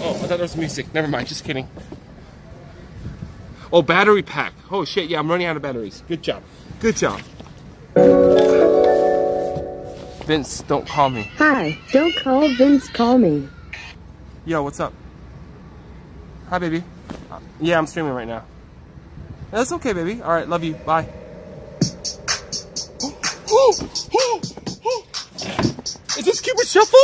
Oh, I thought there was music. Never mind, just kidding. Oh, battery pack. Oh, shit, yeah, I'm running out of batteries. Good job. Good job. Vince, don't call me. Hi, don't call Vince, call me. Yo, what's up? Hi, baby. Yeah, I'm streaming right now. That's okay, baby. All right, love you. Bye. Is this Cupid Shuffle?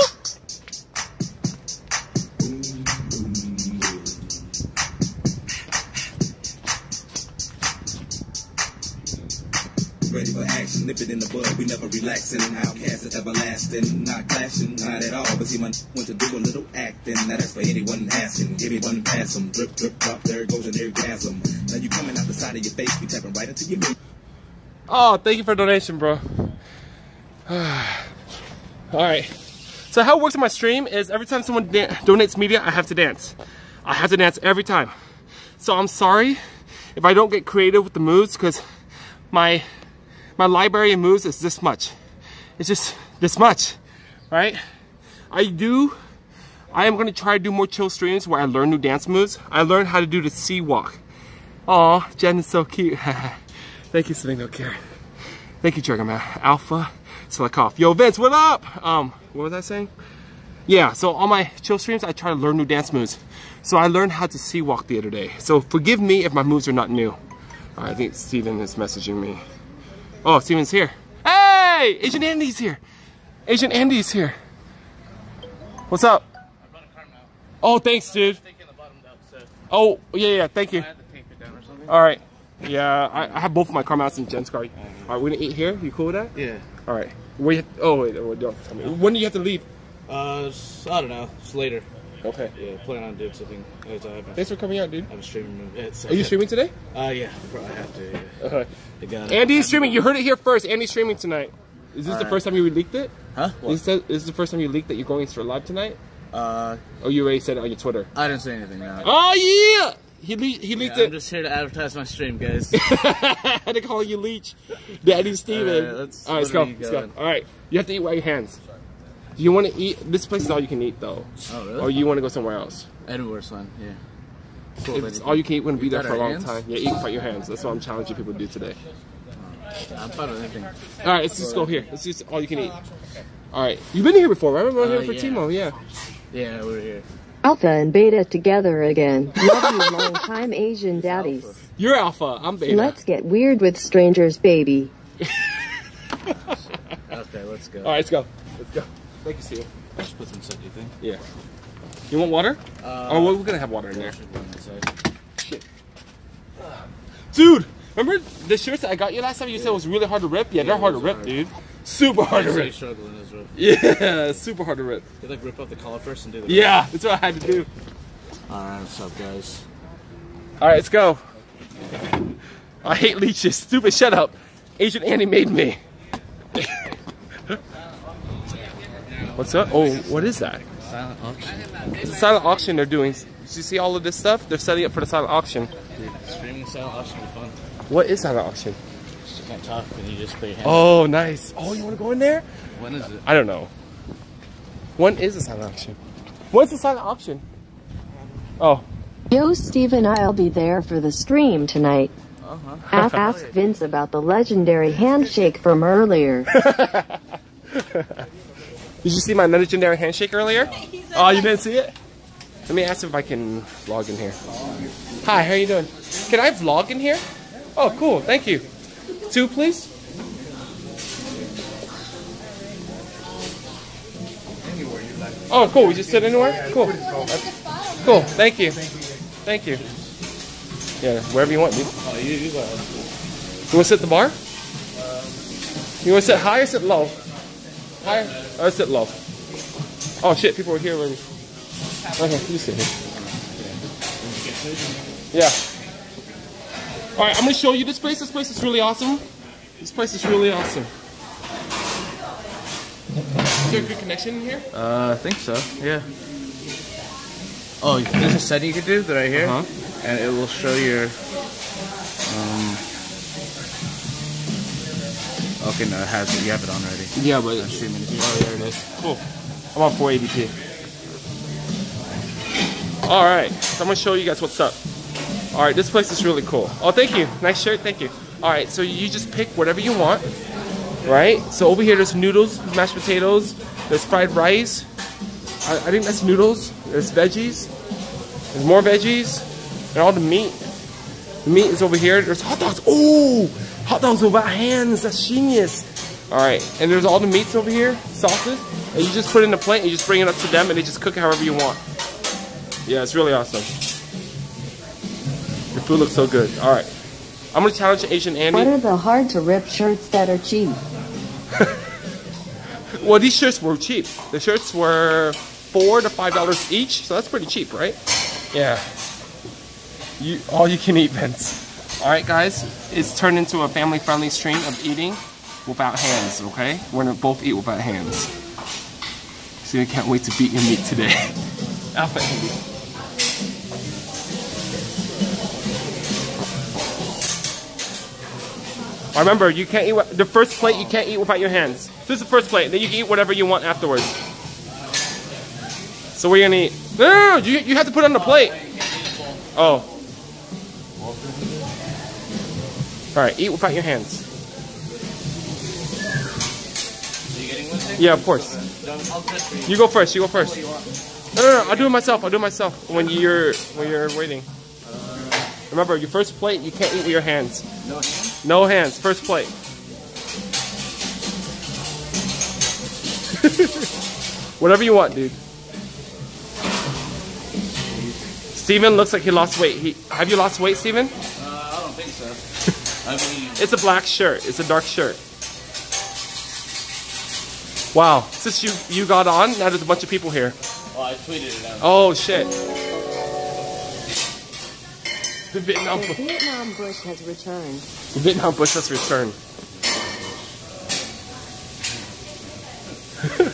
Ready for action, nip it in the bud, we never relaxing. Outcast is everlasting, not clashing, not at all. But see, my want to do a little acting. Not ask for anyone asking, give me one pass em. Drip, drip, drop, there goes an orgasm. Now you coming out the side of your face, we tapping right into your meat. Oh, thank you for the donation, bro. All right. So how it works on my stream is every time someone donates media, I have to dance. I have to dance every time. So I'm sorry if I don't get creative with the moves, because my library of moves is this much. It's just this much, right? I am going to try to do more chill streams where I learn new dance moves. I learned how to do the sea walk. Aw, Jen is so cute. Thank you, Sydney, no care. Thank you, Trigger Man. Alpha, Slakoff. Yo, Vince, what up? What was I saying? Yeah, so on my chill streams, I try to learn new dance moves. So I learned how to sea walk the other day. So forgive me if my moves are not new. All right, I think Steven is messaging me. Oh, Steven's here. Hey, Asian Andy's here. Asian Andy's here. What's up? I brought a car now. Oh, thanks, dude. I was thinking the bottom up, so. Oh, yeah, thank you. I had to tape it down or something. All right. Yeah, I have both of my car mounts in Jen's car. All right, we're gonna eat here. You cool with that? Yeah. All right. Wait, don't tell me. When do you have to leave? I don't know. It's later. Okay. Yeah, plan on doing something. Thanks for coming out, dude. I'm streaming. Are you streaming today? Yeah, probably have to. Yeah. Andy's streaming. You heard it here first. Andy's streaming tonight. Is this the first time you leaked it? Huh? Is this the first time you leaked that you're going for live tonight? Oh, you already said it on your Twitter. I didn't say anything. No. Oh yeah. He leaked it. I'm just here to advertise my stream, guys. I had to call you Leech. Daddy Steven. All right, let's go. Let's go. All right. You have to eat with your hands. Do you want to eat? This place is all you can eat, though. Oh, really? Or you want to go somewhere else? Anywhere's fine, yeah. Cool, it's all you can eat. We're going to be there for a long time. Yeah, eat with your hands. That's what I'm challenging people to do today. I'm fine with anything. All right, let's just go here. Let's just all you can eat. All right. You've been here before, right? We're here for Timo, yeah. Yeah, we're here. Alpha and Beta together again. Love you long time, Asian daddies. Alpha. You're Alpha, I'm Beta. Let's get weird with strangers, baby. Okay, let's go. All right, let's go. Let's go. Thank you, Steve. I should put some stuff, do you think? Yeah. You want water? Oh, we're going to have water in there. Shit. Dude, remember the shirts that I got you last time? You said it was really hard to rip? Yeah, they're hard to rip, dude. Super hard to rip. Yeah, super hard to rip. You like rip up the collar first and do the rip. That's what I had to do. Alright, what's up, guys? Alright, let's go. I hate leeches. Stupid, shut up. Asian Andy made me. What's up? Oh, what is that? Silent auction. It's a silent auction they're doing. Did you see all of this stuff? They're setting up for the silent auction. Dude, streaming silent auction would be fun. What is silent auction? Can't talk, and you just put your hand. Oh, nice. Oh, you want to go in there? When is it? I don't know. When is the silent auction? What's the silent auction? Oh. Yo, Steven, I'll be there for the stream tonight. Uh-huh. Ask Vince about the legendary handshake from earlier. Did you see my legendary handshake earlier? Oh, you didn't see it? Let me ask if I can vlog in here. Hi, how are you doing? Can I vlog in here? Oh, cool. Thank you. 2, please. Anywhere you like. Oh, cool. We just sit anywhere? Cool. Cool. Thank you. Thank you. Yeah, wherever you want, dude. You want to sit at the bar? You want to sit high or sit low? High or sit low? Oh, shit. People are here already. Okay, you sit here. Yeah. All right, I'm gonna show you this place. This place is really awesome. This place is really awesome. Is there a good connection in here? I think so. Yeah. Oh, there's a setting you could do right here, and it will show your. Okay, no, it has it. You have it on already. Yeah, but it's streaming. Oh, there it is. Cool. I'm on 480p. All right, so I'm gonna show you guys what's up. All right, this place is really cool. Oh, thank you. Nice shirt, thank you. All right, so you just pick whatever you want, right? So over here, there's noodles, mashed potatoes, there's fried rice. I think that's noodles. There's veggies. There's more veggies, and all the meat. The meat is over here. There's hot dogs. Ooh, hot dogs without hands. That's genius. All right, and there's all the meats over here, sauces, and you just put it in a plate and you just bring it up to them, and they just cook it however you want. Yeah, it's really awesome. The food looks so good. All right, I'm gonna challenge Asian Andy. What are the hard to rip shirts that are cheap? Well, these shirts were cheap. The shirts were $4 to $5 each, so that's pretty cheap, right? Yeah. You all you can eat, Vince. All right, guys, it's turned into a family-friendly stream of eating. without hands, okay? We're gonna both eat without hands. See, I can't wait to beat your meat today. Alpha Andy. Remember, you can't eat the first plate. You can't eat without your hands. This is the first plate. Then you can eat whatever you want afterwards. So we're gonna eat. No, you have to put it on the plate. Oh. All right, eat without your hands. Yeah, of course. You go first. You go first. No. I'll do it myself. I'll do it myself when you're waiting. Remember, your first plate, you can't eat with your hands. No hands? No hands, first plate. Whatever you want, dude. Steven looks like he lost weight. Have you lost weight, Steven? I don't think so. I mean... It's a black shirt. It's a dark shirt. Wow. Since you got on, now there's a bunch of people here. Well, I tweeted it out. Oh, shit. The Vietnam bush has returned. The Vietnam bush has returned. What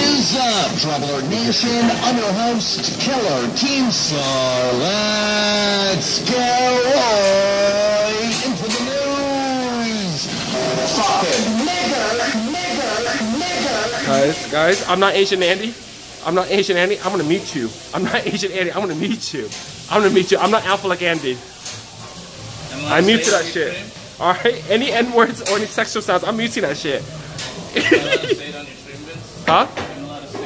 is up, Traveler Nation? I'm your host, Killer Team. So let's go. Guys, I'm not Asian Andy. I'm not Asian Andy. I'm gonna meet you. I'm not Asian Andy. I'm gonna meet you. I'm gonna meet you. I'm not alpha like Andy. I muted that shit. All right. Any N words or any sexual sounds, I'm muting that shit. Huh?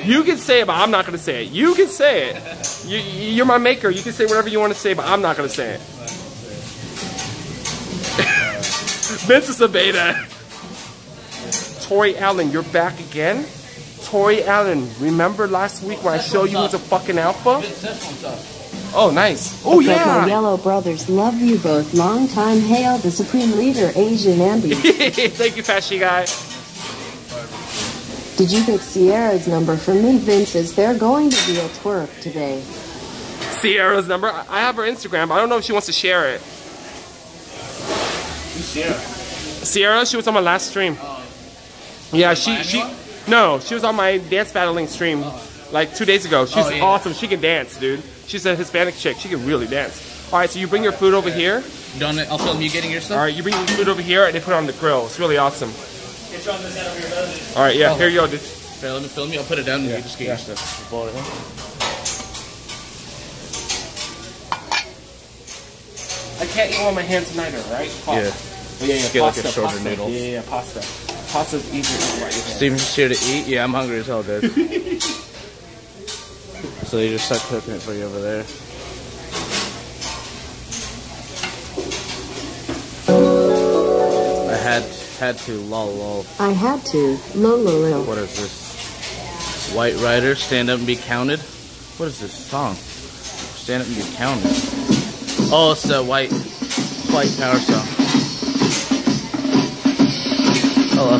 You can say it, but I'm not gonna say it. You can say it. You're my maker. You can say whatever you want to say, but I'm not gonna say it. Vince is a beta. Tori Allen, you're back again. Tori Allen, remember last week when I showed you who's a fucking alpha? Oh, nice. Oh, yeah. My yellow brothers love you both. Long time hail the supreme leader, Asian Andy. Thank you, Pashi Guy. Did you pick Sierra's number for me, Vince? Is there going to be a twerk today? Sierra's number? I have her Instagram. I don't know if she wants to share it. Who's Sierra? Sierra, she was on my last stream. Yeah, she... No, she was on my dance battling stream like 2 days ago. She's awesome. She can dance, dude. She's a Hispanic chick. She can really dance. All right, so you bring your food over here. I'll film you getting your stuff. All right, you bring your food over here and they put it on the grill. It's really awesome. Get you on this out of your belly. All right, yeah, here you go, dude. Okay, let me film you. I'll put it down and you just get your stuff. I can't eat all my hands neither, right? Pasta. Yeah. Yeah, just get pasta, like a shorter pasta. Noodle. Yeah, pasta. Pasta's easier to write. Steven's here to eat? Yeah, I'm hungry as hell, dude. So they just start cooking it for you over there. I had to lol. What is this? White Rider, Stand Up and Be Counted? What is this song? Stand Up and Be Counted. Oh, it's the white power song. Hello.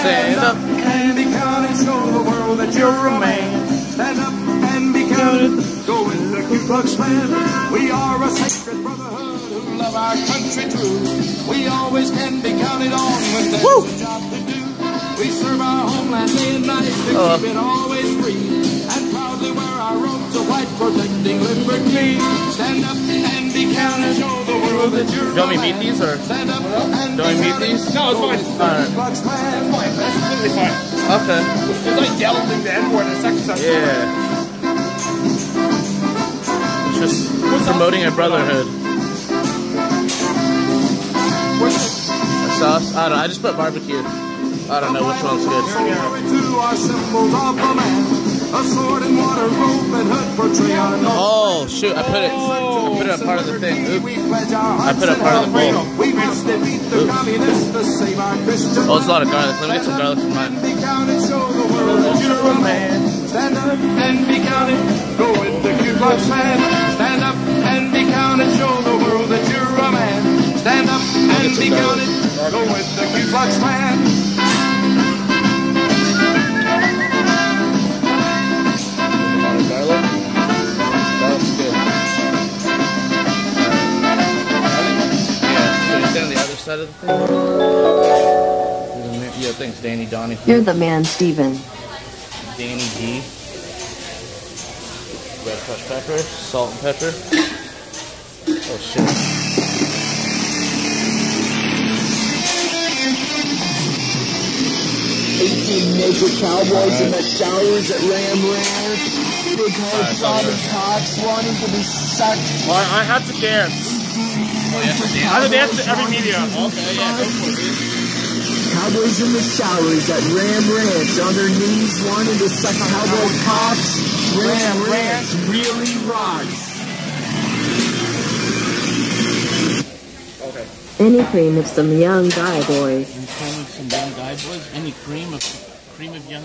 Stand up and be counted, show the world that you're a man. Stand up and be counted, go in the Ku Klux Klan. We are a sacred brotherhood who love our country true. We always can be counted on when there's a job to do. We serve our homeland day and night to keep it always free. And proudly wear our robes of white, protecting liberty. Stand up and be counted, show the world. Do you want me to meet these or? Do you want me to meet these? No, it's fine. Alright. It's fine. That's completely fine. Okay. It's like yelling the N-word in a sex session. Yeah. Just promoting a brotherhood. The sauce? I don't know. I just put barbecue. I don't know which one's good. Oh, shoot. I put it. I put up part of the thing. Oops. I put up part of the bowl. Oops. Oh, it's a lot of garlic. Let me get some garlic for mine. Stand up and be counted. Go with the Ku Klux Klan. Stand up and be counted. Show the world that you're a man. Stand up and be counted. go with the Ku Klux Man. Yeah, so he's down the other side of the thing. Yeah, thanks, Danny Donahue. You're the man, Steven. Danny D. Red crushed pepper, salt and pepper. Oh shit. Naked cowboys in the showers at Ram Ranch. Big old father cocks wanting to be sucked. Well, I have to dance. Oh, yeah, I have to dance to every media. Okay, yeah, go for it. Cowboys in the showers at Ram Ranch on their knees wanting to suck cowboy cocks. Ram Ranch really rocks. Okay. Any cream of some young guy boys. Any cream of young.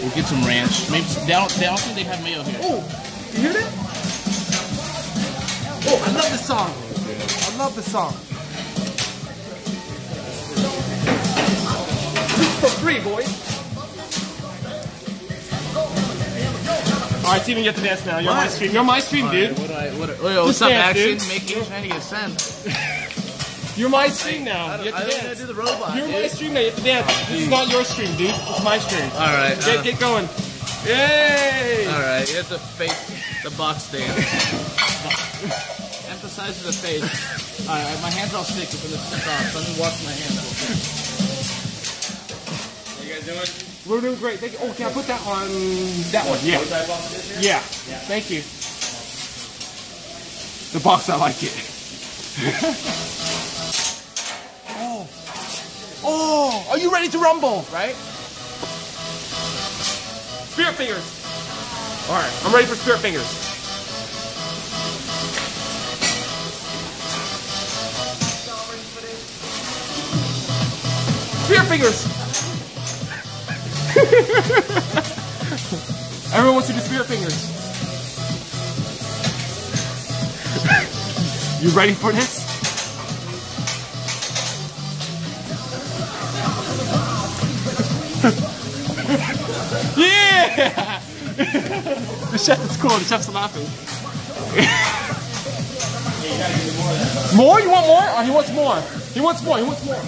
We'll get some ranch. Maybe I don't think they have mayo here. Oh, you hear that? Oh, I love this song. I love this song. This for free, boys. All right, Steven, you have to dance now. You're on my stream. You're on my stream, dude. Right, what's up, action? Dude. Making trying to get sent. You're my stream now. You have to dance. Do the robot, you're my stream now. You have to dance. Oh, this is not your stream, dude. It's my stream. All right. Get going. Yay! All right. You have to face the box dance. Emphasize the face. All right. My hands are all sticky for this box. Let me wash my hands. How you guys doing? We're doing great. Thank you. Oh, can I put that on that one? Yeah. Yeah. Thank you. The box. I like it. Oh, are you ready to rumble? Right? Spirit fingers. All right, I'm ready for spirit fingers. Spirit fingers. Everyone wants to do spirit fingers. You ready for this? Yeah! The chef is cool, the chef's laughing. More? You want more? Oh, he wants more. He wants more, he wants more.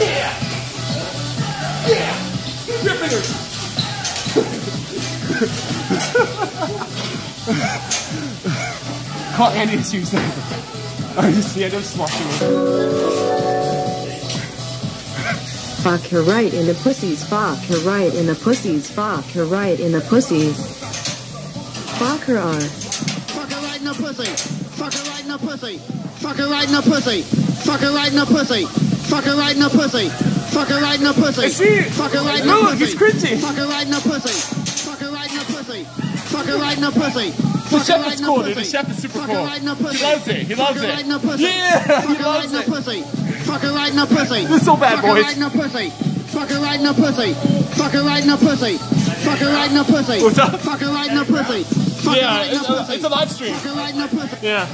Yeah! Yeah! Your fingers! Caught Andy's shoes now. I just see, I don't swash you. Fuck her right in the pussies, fuck her right in the pussies, fuck her right in the pussies. Fuck her R. Fuck her right in the pussy. Fuck her right in the pussy. Fuck her right in the pussy. Fuck her right in the pussy. Fuck her right in the pussy. Fuck her right in the pussy. Fuck her right in the pussy. Look, it's cringy. Fuck her right in the pussy. Fuck her right in the pussy. Fuck her right in the pussy. The chef is cool, dude. The chef is super cool. He loves it. He loves it. Yeah, he loves it. Fuck her right in the pussy. This is so bad, boys. Fuck her right in the pussy. Fuck her right in the pussy. Fuck her right in the pussy. What's up? Fuck her right in the pussy. Yeah, it's a live stream. Fuck her right in the pussy. Yeah.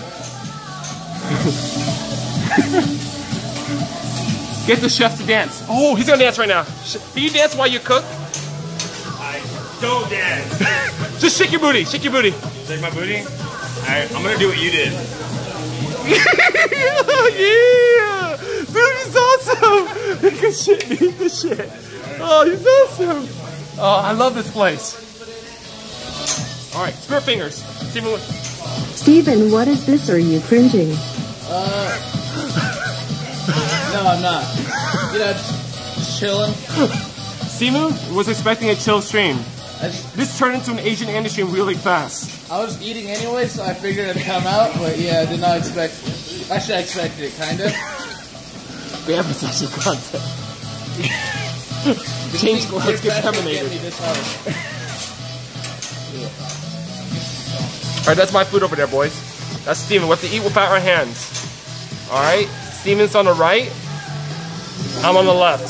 Get the chef to dance. Oh, he's gonna dance right now. Do you dance while you cook? I don't dance. Just shake your booty. Shake your booty. Take my booty? Alright, I'm gonna do what you did. Yeah! Dude, he's awesome! He can shit me the shit. Oh, he's awesome! Oh, I love this place. Alright, spirit fingers. Steven, what? Steven, what is this? Are you cringing? No, I'm not. You know, just chilling. Simu was expecting a chill stream. This turned into an Asian Andy stream really fast. I was eating anyway, so I figured it'd come out, but yeah, I did not expect it. Actually, I expected it, kind of. We have such a concept. Change clothes, get terminated. Alright, that's my food over there, boys. That's Steven. We have to eat without our hands. Alright, Steven's on the right. I'm on the left.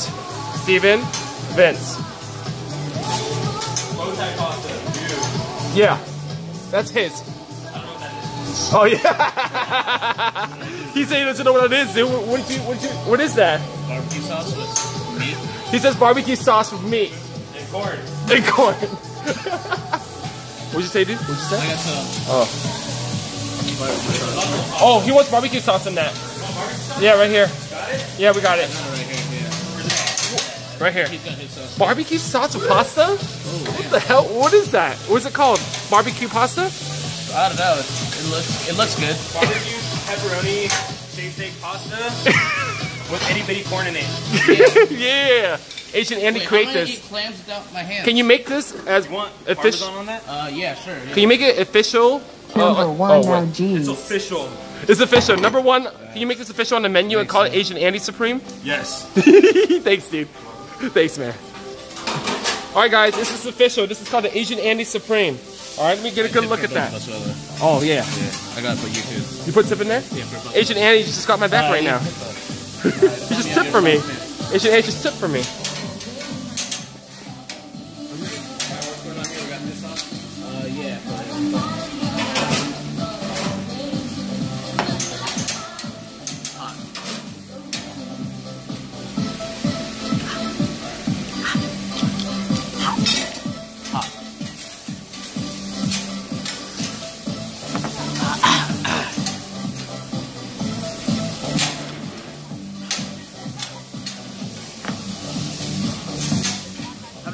Steven, Vince. Yeah, that's his. is. Oh yeah. He said he doesn't know what it is, dude. What is that? Barbecue sauce with meat. He says barbecue sauce with meat. And corn. And corn. What'd you say, dude? What'd you say? I got some. Oh. Oh, he wants barbecue sauce in that. Yeah, right here. Got it? Yeah, we got it. Right here. Barbecue sauce with pasta? What the hell? What is that? What is it called? Barbecue pasta? I don't know. It looks good. Barbecue pepperoni shaved steak pasta with itty bitty corn in it. Yeah. Asian Andy, create this. Eat clams without my hands. Can you make this as official? Yeah, sure. Yeah. Can you make it official? Number one, it's official. It's official. Number one. Can you make this official on the menu and call it Asian Andy Supreme? Yes. Thanks, dude. Thanks, man. All right, guys, this is official. This is called the Asian Andy Supreme. All right, let me get a good look at that. Oh yeah. I gotta put YouTube. You put tip in there? Yeah. Asian Andy just got my back right now. He just tipped for me. Asian Andy just tipped for me.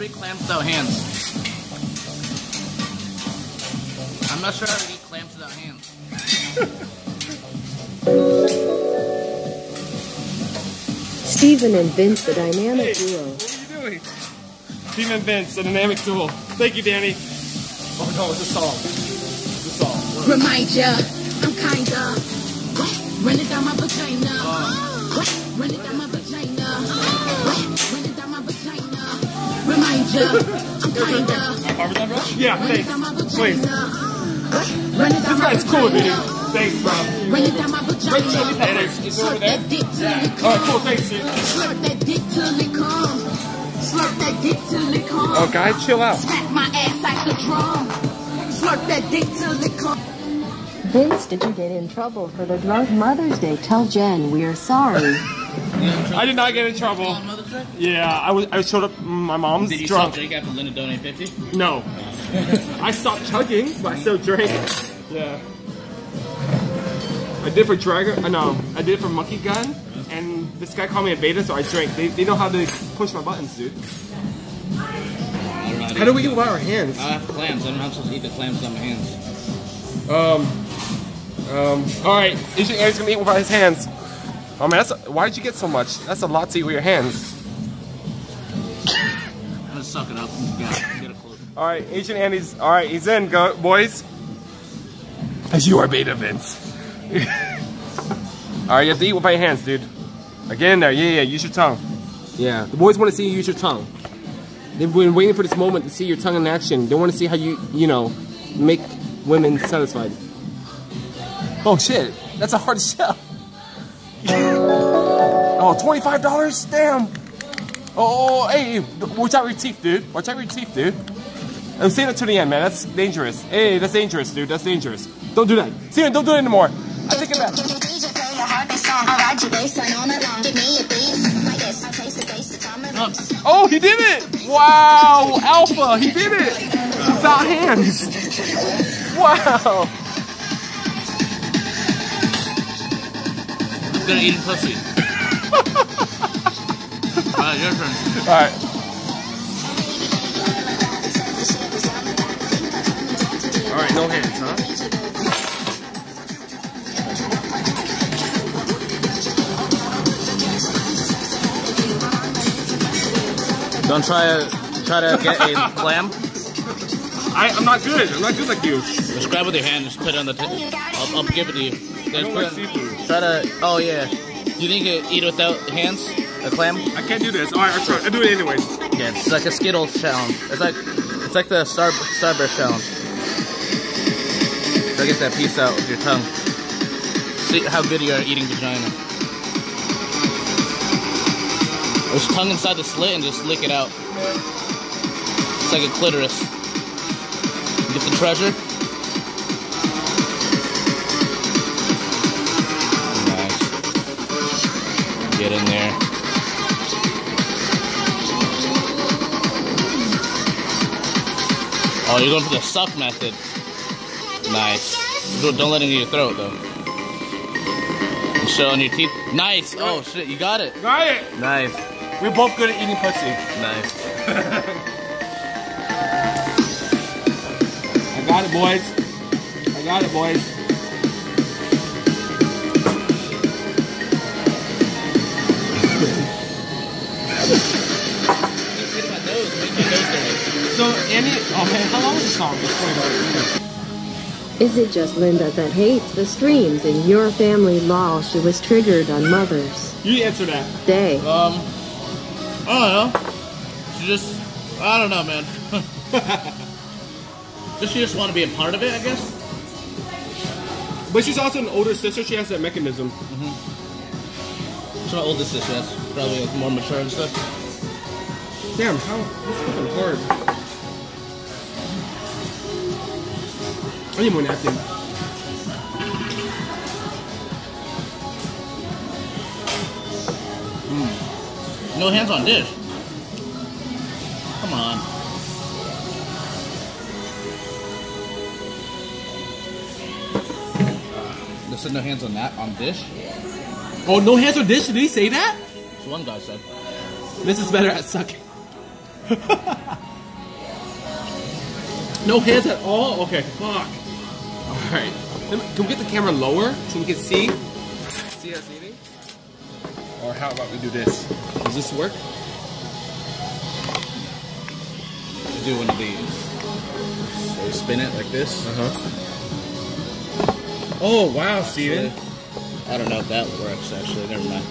Clams without hands. I'm not sure how to eat clams without hands. Steven and Vince, the dynamic duo. What are you doing? Steven and Vince, the dynamic duo. Thank you, Danny. Oh no, it's a song. It's a song. Remind ya, I'm kinda. Run it down my vagina. Run it down my vagina. Run it down my vagina. Remind you, I'm kinda. Yeah, thanks. Please. This guy's cool, dude. Thanks, bro. Great show. Is it over there? Alright, cool. Thanks, dude. Slurp that dick till it comes. Slurp that dick till it comes. Oh, guys, chill out. Smack my ass like a drum. Slurp that dick till it comes. Vince, did you get in trouble for the drunk Mother's Day? Tell Jen we're sorry. I did not get in trouble. Yeah, I showed up. My mom's drunk. Did you stop drink after Linda donated 50? No. I stopped chugging, but I still drank. Yeah. I did for Dragger. No, I did for Monkey Gun, and this guy called me a beta, so I drank. They know how to push my buttons, dude. How do we eat with our hands? I have clams. I don't know how I'm supposed to eat the clams on my hands. All right. Asian Andy's gonna eat with his hands. Oh man, why did you get so much? That's a lot to eat with your hands. I'm gonna suck it up. Get a clue. All right, Asian Andy's. All right, he's in, go, boys. As you are beta, Vince. All right, you have to eat with your hands, dude. Like, get in there. Yeah, yeah. Use your tongue. Yeah, the boys want to see you use your tongue. They've been waiting for this moment to see your tongue in action. They want to see how you know, make women satisfied. Oh shit, that's a hard shell. Oh, $25? Damn! Oh, hey, watch out for your teeth, dude. Watch out for your teeth, dude. I'm saying it to the end, man. That's dangerous. Hey, that's dangerous, dude. That's dangerous. Don't do that. Steven, don't do it anymore. I take it back. Oh, he did it! Wow, Alpha, he did it! Without hands. Wow. I'm gonna eat pussy. Alright, your turn. Alright. Alright, no hands, huh? Don't try to get a clam. I'm not good. I'm not good like you. Just grab with your hand, just put it on the table. I'll give it to you. I don't like seafood. Try to, oh yeah. You think you eat without hands? A clam? I can't do this. Alright, I'll try. I'll do it anyways. Yeah, it's like a Skittles challenge. It's like the Starburst challenge. So get that piece out with your tongue. See how good you are eating vagina. There's tongue inside the slit and just lick it out. It's like a clitoris. You get the treasure. get in there. Oh, you're going for the suck method. Nice. Don't let it in your throat, though. And show on your teeth. Nice. Oh, shit. You got it. Got it. Nice. We're both good at eating pussy. Nice. I got it, boys. I got it, boys. So, Andy, okay, how long is the song? It's 20 minutes. Is it just Linda that hates the streams in your family? Lol, she was triggered on Mother's. You answer that. Day. I don't know. She just, I don't know, man. Does she just want to be a part of it, I guess? But she's also an older sister. She has that mechanism. Mm-hmm. She's my older sister. That's probably like, more mature and stuff. Damn, how? This is fucking hard. I need more napkin. Mm. No hands on dish. Come on. They said no hands on that on dish. Oh, no hands on dish? Did he say that? That's one guy said. This is better at sucking. No hands at all? Okay, fuck. Alright. Can we get the camera lower so we can see? See us eating? Or how about we do this? Does this work? We do one of these. So we spin it like this. Uh-huh. Oh, wow, Steven. I don't know if that works, actually. Never mind.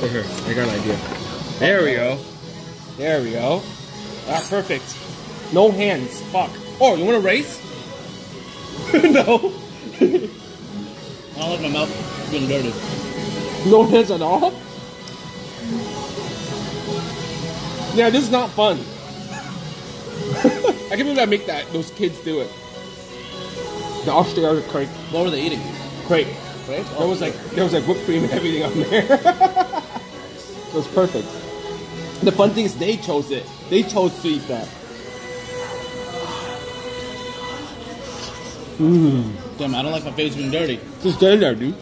For her. I got an idea. There we go. There we go. Ah, perfect. No hands. Fuck. Oh, you want to race? No. I don't like my mouth getting dirty. No hands at all? Yeah, this is not fun. I can't believe I make that. Those kids do it. The Austrian crepe. What were they eating? Crepe. Crepe? Oh, there was like whipped cream and everything on there. It was perfect. The fun thing is they chose it. They chose to eat that. Mm. Damn, I don't like my face being dirty. Just stand there, dude.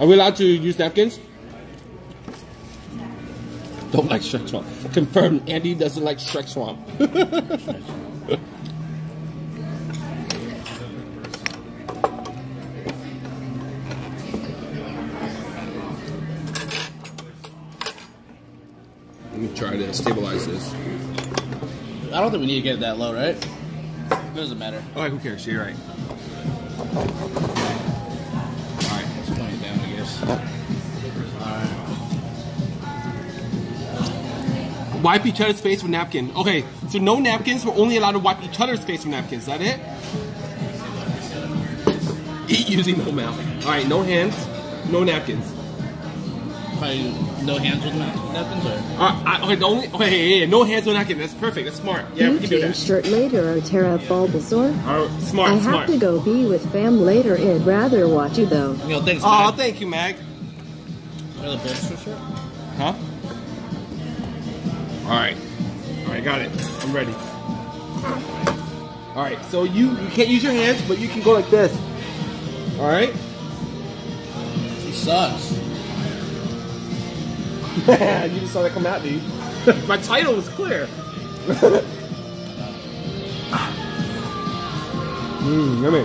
Are we allowed to use napkins? Don't like Shrek Swamp. Confirmed, Andy doesn't like Shrek Swamp. Let me try to stabilize this. I don't think we need to get it that low, right? It doesn't matter. Alright, who cares? You're right. Alright, let's point it down, I guess. Alright. Wipe each other's face with napkin. Okay, so no napkins. We're only allowed to wipe each other's face with napkins. Is that it? Eat using no mouth. Alright, no hands, no napkins. Probably no hands with napkins or? Okay, the only, okay, yeah, no hands with napkins. That's perfect. That's smart. Yeah, we can do that. Shirt later or tear up Bulbasaur. Smart, smart. I have to go be with fam later. I'd rather watch you though. Yo, thanks, Mag. Oh, thank you, Mag. Another Bulbasaur shirt? Huh? Alright. Alright, got it. I'm ready. Alright, so you can't use your hands, but you can go like this. Alright? He sucks. You just saw that come at me. My title was clear. Mmm, yummy.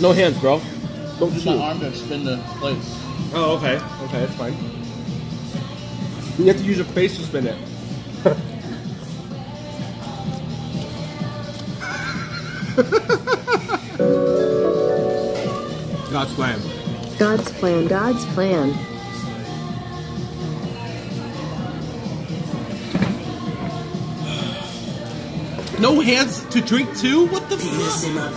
No hands, bro. Don't just my arm to spin the plate. Oh, okay. Okay, that's fine. You have to use your face to spin it. God's plan. God's plan. God's plan. No hands to drink too? What the fuck?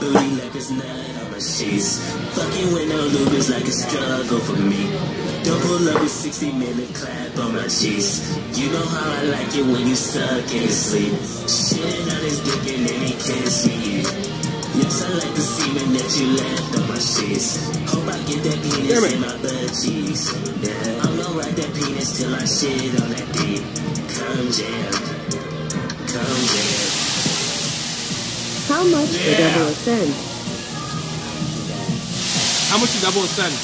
Double up with 60-minute clap on my cheeks. You know how I like it when you suck and sleep. Shit on his dick and then he kiss me. Yes, I like the semen that you left on my sheets. Hope I get that penis in my butt cheeks. Yeah, I'm gonna ride that penis till I shit on that dick. Come jam. Come jam. How much for double ascend? How much is double ascend?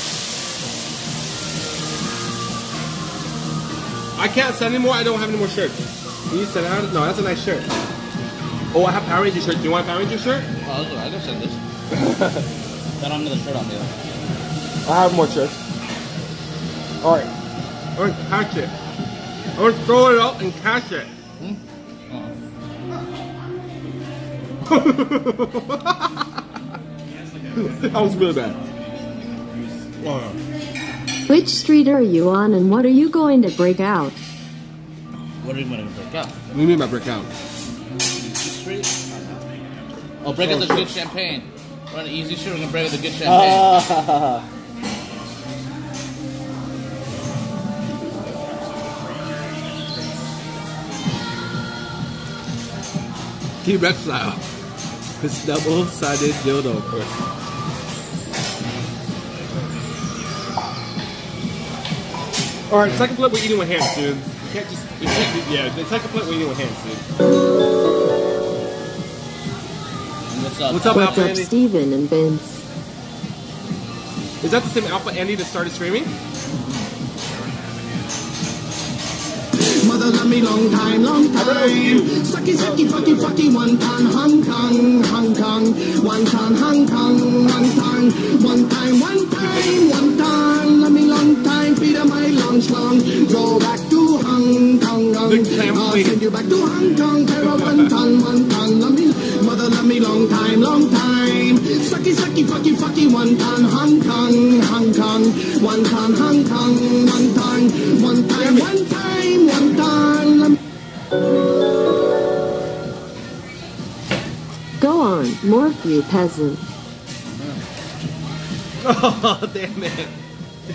I can't send anymore, I don't have any more shirts. Can you send out? No, that's a nice shirt. Oh, I have Power Ranger shirt. Do you want a Power Ranger shirt? Oh, I can send this. Then I'm gonna shirt on the other. I have more shirts. Alright. I'm gonna catch it. I'm gonna throw it out and catch it. Hmm? Oh. That was really bad. Oh. Which street are you on and what are you going to break out? What are you going to break out? What do you mean by break out? Street? Oh, break out the good champagne. We're on the easy street, we're going to break out the good champagne. T-Rex style. It's double-sided dildo first. Alright, second plate we're eating with hands, dude. You can't just, you can't do, yeah, the second plate we're eating with hands, dude. What's up? What's up, Andy? Steven and Vince. Is that the same Alpha Andy that started streaming? Mother love me long time, long time. Sucky, sucky, fucky, fucky, one time, Hong Kong, Hong Kong. One time, Hong Kong, one time, one time, one time, one time. Love me long time, Peter, my long schlong. Go back to Hong Kong, I'll send you back to Hong Kong. Carol, one time, love me. Mother love me long time, long time. Sucky, sucky, fucky, fucky, one time, Hong Kong, Hong Kong. One time, Hong Kong, one time, one time, one time. Go on, morph you peasant. Oh, damn it.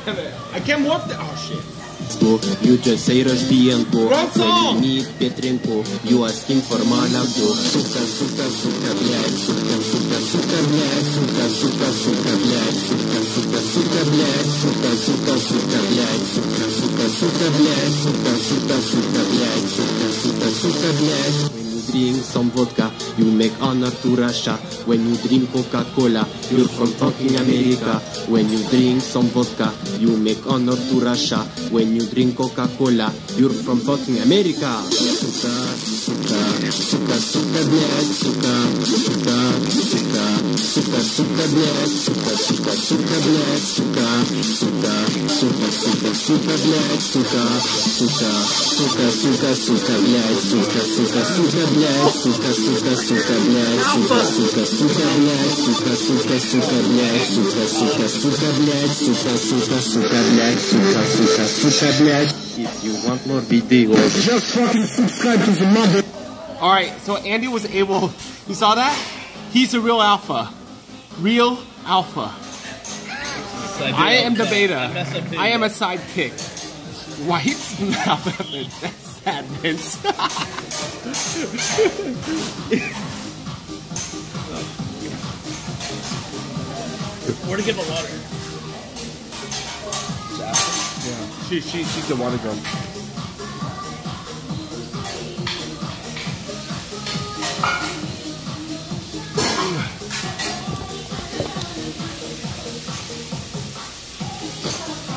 Damn it. I can't morph that. Oh, shit. You just say Rushbianko, when you need Petrenko, you asking for Malago. Suka, suka, suka, black, suka, suka, suka, black, suka, suka, suka, black, suka, suka, suka, black, suka, suka, suka, black, suka, suka, suka, black, suka, suka, suka, black, suka, suka, suka, black. When you drink some vodka, you make honor to Russia. When you drink Coca-Cola, you're from fucking America. When you drink some vodka, you make honor to Russia. When you drink Coca-Cola, you're from fucking America. Suka, suka, suka, suka, black, suka, suka, suka, suka, suka, black, suka, suka, suka, black, suka, suka, suka, suka, suka, black, suka, suka, suka, suka, suka, black, suka, suka, suka, black, suka, suka, suka, black, suka, suka, suka, black, suka, suka, suka, black, suka, suka, suka, black, suka, suka, suka, black, suka, suka, suka. If you want more videos, just fucking subscribe to the mother. Alright, so Andy was able, you saw that? He's a real alpha. Real alpha. So I am the beta. I am a sidekick. Why it's not happening? That's sad, Vince. Where to get the water? She's a water gun.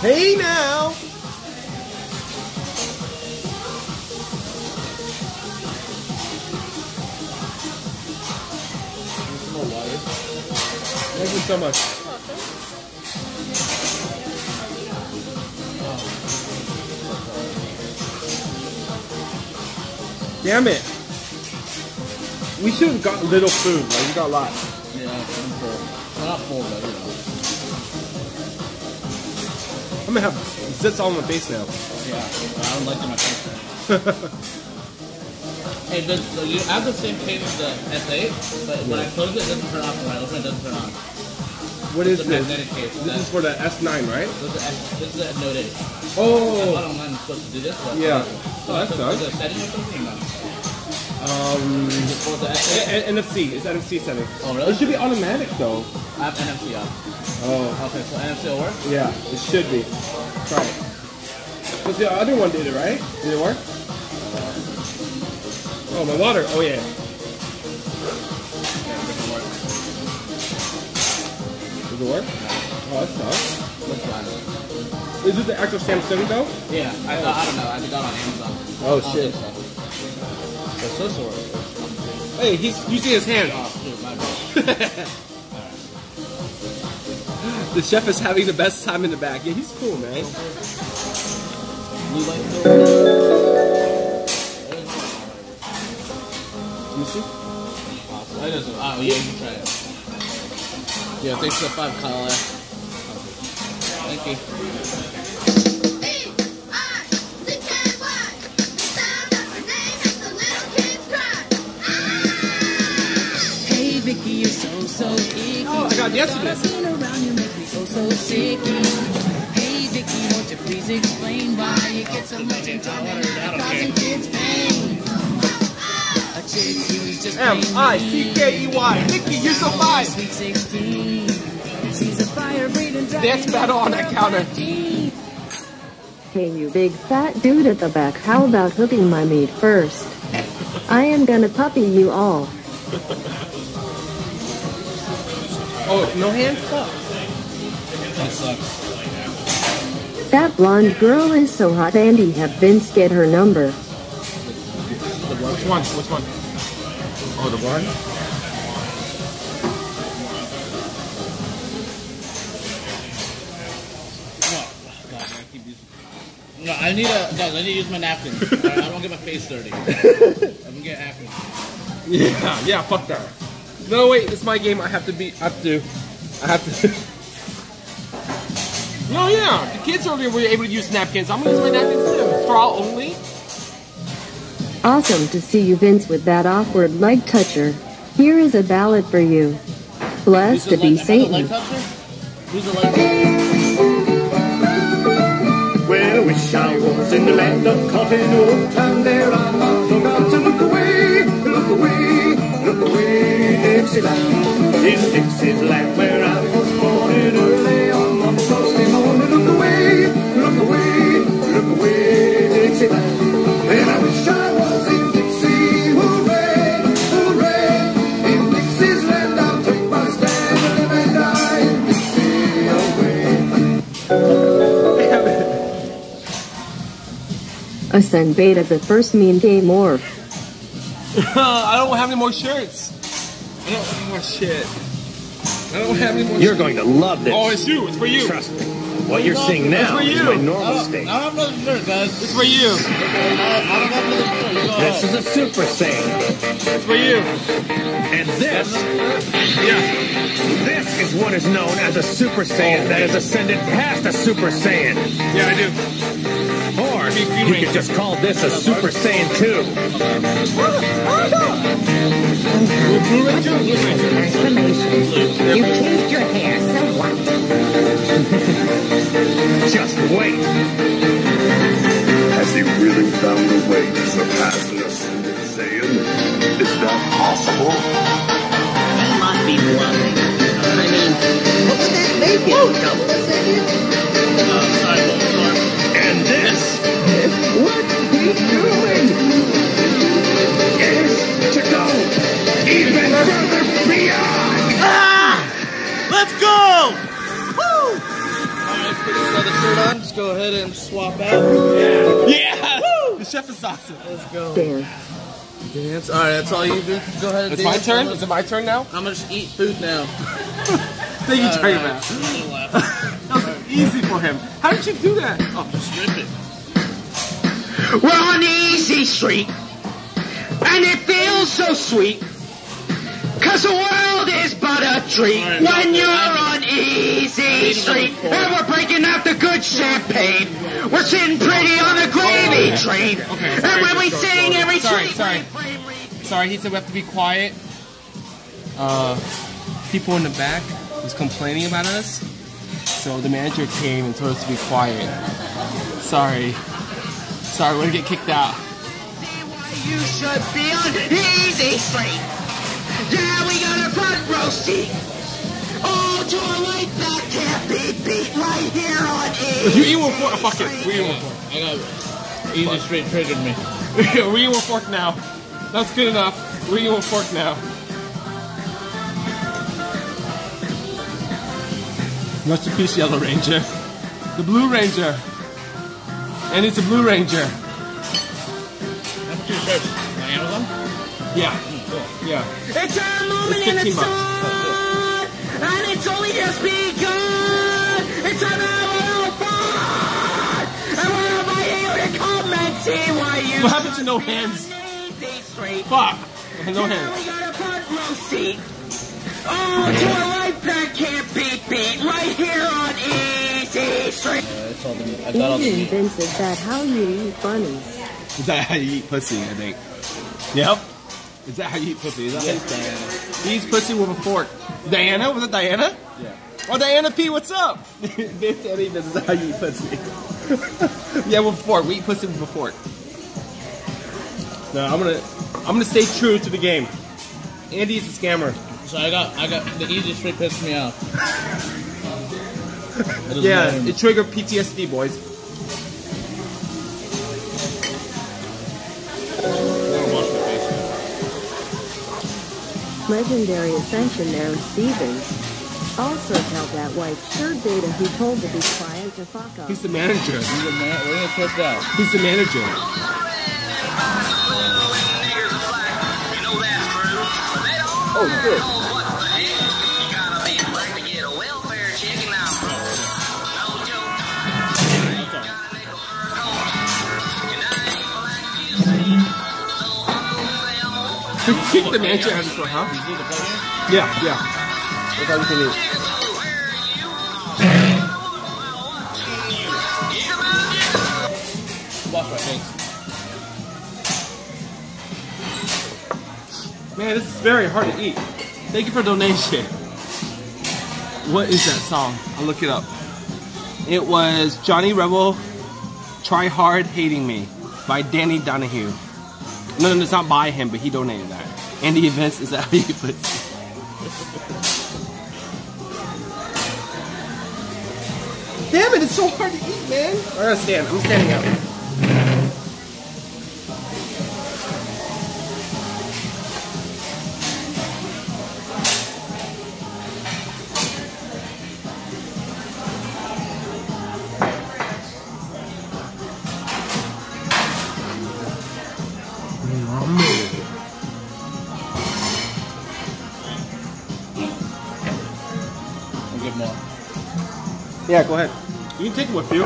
Hey now! Thank you so much. Damn it! We should have got little food, like we got lots. Yeah, I'm full. Well, not full, but you know. I'm gonna have zits all on my face now. Yeah, I don't like them myself. Hey, you have the same thing as the S8, but when I close it doesn't turn off, and when I open it doesn't turn on. What is this? This is for the S9, right? This is a Note 8. Oh! I thought online was supposed to do this one. Yeah. Oh, that sucks. Is it a setting or something? Is it called the S8? NFC. It's NFC setting. Oh, really? It should be automatic, though. I have NFC on. Oh. Okay, so NFC will work? Yeah, it should be. Try it. Because the other one did it, right? Did it work? Oh, my water. Oh, yeah. Does it work? Oh, that sucks. Looks fine. Is it the actual Samsung, though? Yeah. I don't know. I got on Amazon. Oh, shit. It's supposed to work. Hey, you see his hand. Oh, dude, my bad. Alright. The chef is having the best time in the back. Yeah, he's cool, man. Blue light door. Oh, yeah, you can try it. Yeah, thanks for the $5, Kyle. Thank you. Hey, Vicky, you're so icky. Oh, I got yesterday. Being around you makes me so sicky. Hey, Vicky, won't you please explain why you get so much enjoyment out of causing kids pain? M-I-C-K-E-Y. Nikki, you're so fine. Dance battle on that counter. Hey, you big fat dude at the back, how about hooking my meat first? I am gonna puppy you all. Oh, no hands? That sucks. That blonde girl is so hot. Andy, have Vince get her number. Which one? Which one? Oh, the one? Oh, God, I keep using... No, guys, I need to use my napkin. I don't get my face dirty. I'm gonna get acne. Yeah, fuck that. No, wait, it's my game. I have to. No, yeah, the kids earlier were able to use napkins. I'm gonna use my napkins too. Straw only. Awesome to see you, Vince, with that awkward leg toucher. Here is a ballad for you. Blessed to be Satan. Who's the leg toucher? Well, I wish I was in the land of cotton wool, and there I might forgot to look away, look away, look away, Dixieland. In Dixie's land where I was born in early on the frosty morning, look away, look away, look away, Dixieland. And I wish I was in Dixie, hooray, in Dixie's land I'll take my stand and die in Dixie away. A sun bait at the first mean game morph. I don't have any more shirts. I don't have any more shit. I don't have any more shirts. You're going to love this. Oh, it's you, it's for you. Trust me. What you're seeing now is my normal state. I don't have another shirt, guys. It's for you. This is a super saiyan. It's for you. And this, this is what is known as a super saiyan that has ascended past a super saiyan. Yeah, I do. Or you could just call this a super saiyan 2. Transformation. You changed your hair, so what? Just wait. Has he really found a way to surpass an ascended Saiyan? Is that possible? He must be bluffing. I mean, what would that make it? Oh, double Saiyan? And this? What are you doing? Is to go even further beyond! Ah! Let's go! Put another shirt on, just go ahead and swap out. Yeah! Woo! The chef is awesome. Let's go. Dance. Alright, that's all you do. Go ahead and dance. It's my turn? Is it my turn now? I'm gonna just eat food now. Thank you, Trigger Man. That was easy for him. How did you do that? Oh, just rip it. We're on the easy street, and it feels so sweet, cause the world is but a treat when you're on Easy Street, and we're breaking out the good champagne. We're sitting pretty on the gravy train. Okay, sorry, and when we sing every sorry, he said we have to be quiet. People in the back was complaining about us, so the manager came and told us to be quiet. Sorry. Sorry, we're gonna get kicked out. See why you should be on Easy Street. Yeah, we got a front row seat. All to our right back can't be beat right here on Easy Street. You eat one fork? Fuck it. We eat one fork. I got Easy Street triggered me. We eat one fork now. That's good enough. We eat one fork now. Rest in peace, Yellow Ranger. The Blue Ranger. And it's a Blue Ranger. That's your shirt. On Amazon? Yeah. Cool. Yeah. It's our moment in the sun! And it's only just begun! It's an hour of fun! And we're inviting you to come and see why you... What happened to no hands? Fuck. No hands. We got a front row seat. Oh, to our right back can't beat right here on Easy Street. Steven Vince, is that how you eat bunnies? Is that how you eat pussy, I think. Yep. Is that how you eat pussy? Is that yes, Diana. He eats pussy with a fork. Diana? Was it Diana? Yeah. Oh, Diana P, what's up? Vince Andy, this is how you eat pussy. Yeah, with a fork. We eat pussy with a fork. No, I'm gonna stay true to the game. Andy's a scammer. So I got the Easy Street pissed me off. Yeah, it triggered PTSD, boys. Legendary ascensionary Steven also held that white shirt data who told the client to fuck up. He's the manager. He's the man. We're gonna put that. He's the manager. Oh, good. What the heck? You gotta be black to get a welfare check and I'm broke. No joke. You gotta make a bird home. And I ain't black, you see. So I'm gonna kick the mansion out of the house. Yeah, yeah. That's all you can do. Man, this is very hard to eat. Thank you for donation. What is that song? I'll look it up. It was Johnny Rebel, Try Hard Hating Me by Danny Donahue. No, it's not by him, but he donated that. And the events is that how you put it. Damn it, it's so hard to eat, man. I gotta stand. I'm standing up. Yeah, go ahead. You can take them with you.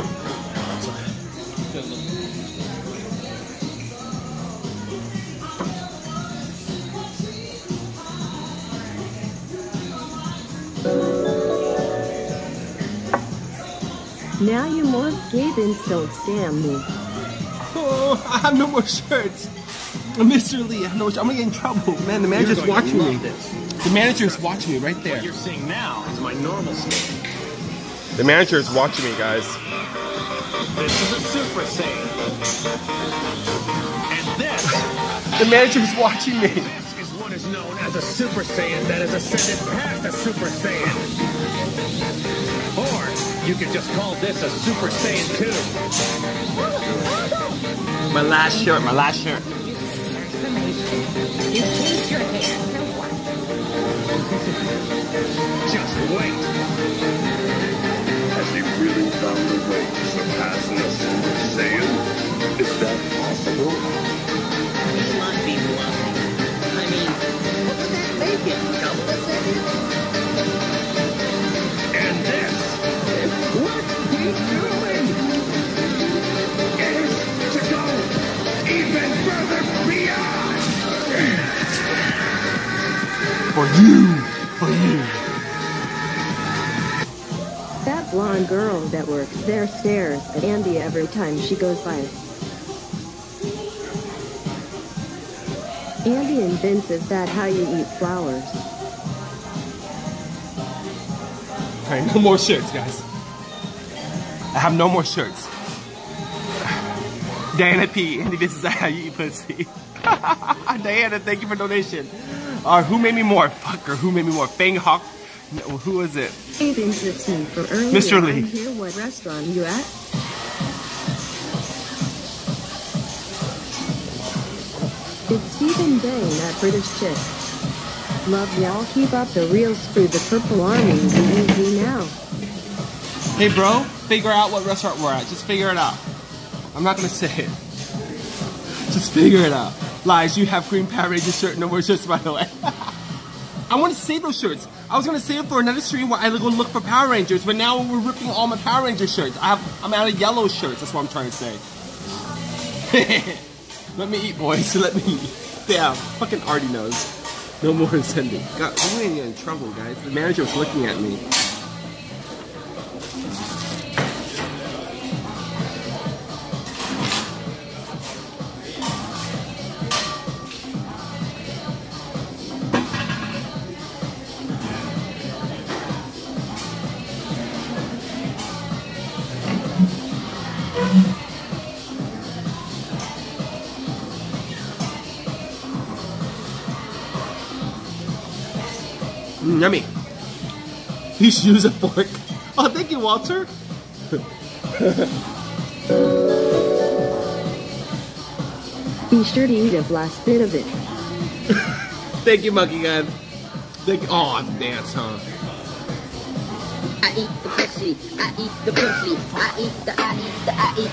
Now you more Gavins don't stand me. Oh, I have no more shirts. Mr. Lee, I have no shirts. I'm gonna get in trouble. Man, the manager's watching me. The manager's watching me right there. What you're seeing now is my normal state. The manager is watching me, guys. This is a super saiyan. And this... the manager is watching me. This is what is known as a super saiyan that is ascended past a super saiyan. Or, you could just call this a super saiyan 2. My last shirt, my last shirt. You changed your hair. Just wait. They really found a way to surpass us in the sand. Is that possible? We must be bluffing. I mean, what was that bacon? Double the second? And this, what he's doing, is to go even further beyond. For you. blonde girl that works there stares at Andy every time she goes by. Andy and Vince, is that how you eat flowers? Alright, no more shirts, guys. I have no more shirts. Diana P. Andy, this is how you eat pussy. Diana, thank you for donation. Who made me more? Fucker, who made me more? Fang Hawk? No, who is it? Hey, Vince, it's me for earlier. Mr. Lee. I'm here. What restaurant you at? It's Steven Dane, that British chick. Love y'all, keep up the real screw the purple armies and easy now. Hey, bro, figure out what restaurant we're at. Just figure it out. I'm not gonna say it. Just figure it out. Lies, you have green Power Ranger shirt, no more shirts, by the way. I want to save those shirts. I was going to save it for another stream where I go look for Power Rangers, but now we're ripping all my Power Ranger shirts. I'm out of yellow shirts, that's what I'm trying to say. Let me eat, boys, let me eat. Yeah, fucking Artie knows. No more incendiary. God, I'm going to get in trouble, guys. The manager was looking at me. Yummy. You should use a fork. Oh, thank you, Walter. Be sure to eat a last bit of it. Thank you, Monkey God. Thank you. Oh, I'm dance, huh? I eat the pussy. I eat the pussy. I eat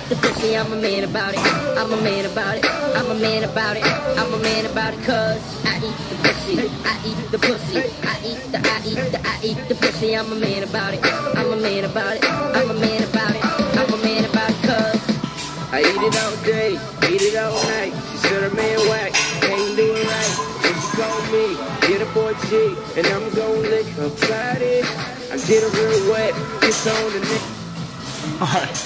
the pussy. I'm a man about it. I'm a man about it. I'm a man about it. I'm a man about it. 'Cause I eat the pussy. I eat the pussy. I eat the pussy. I'm a man about it. I'm a man about it. I'm a man about it. I'm a man about it. 'Cause I eat it all day, eat it all night. She said her man whack, can't do it right. And she called me, get a boy G, and I'm gonna lick her body. I get a real wet, it's on the neck. Alright.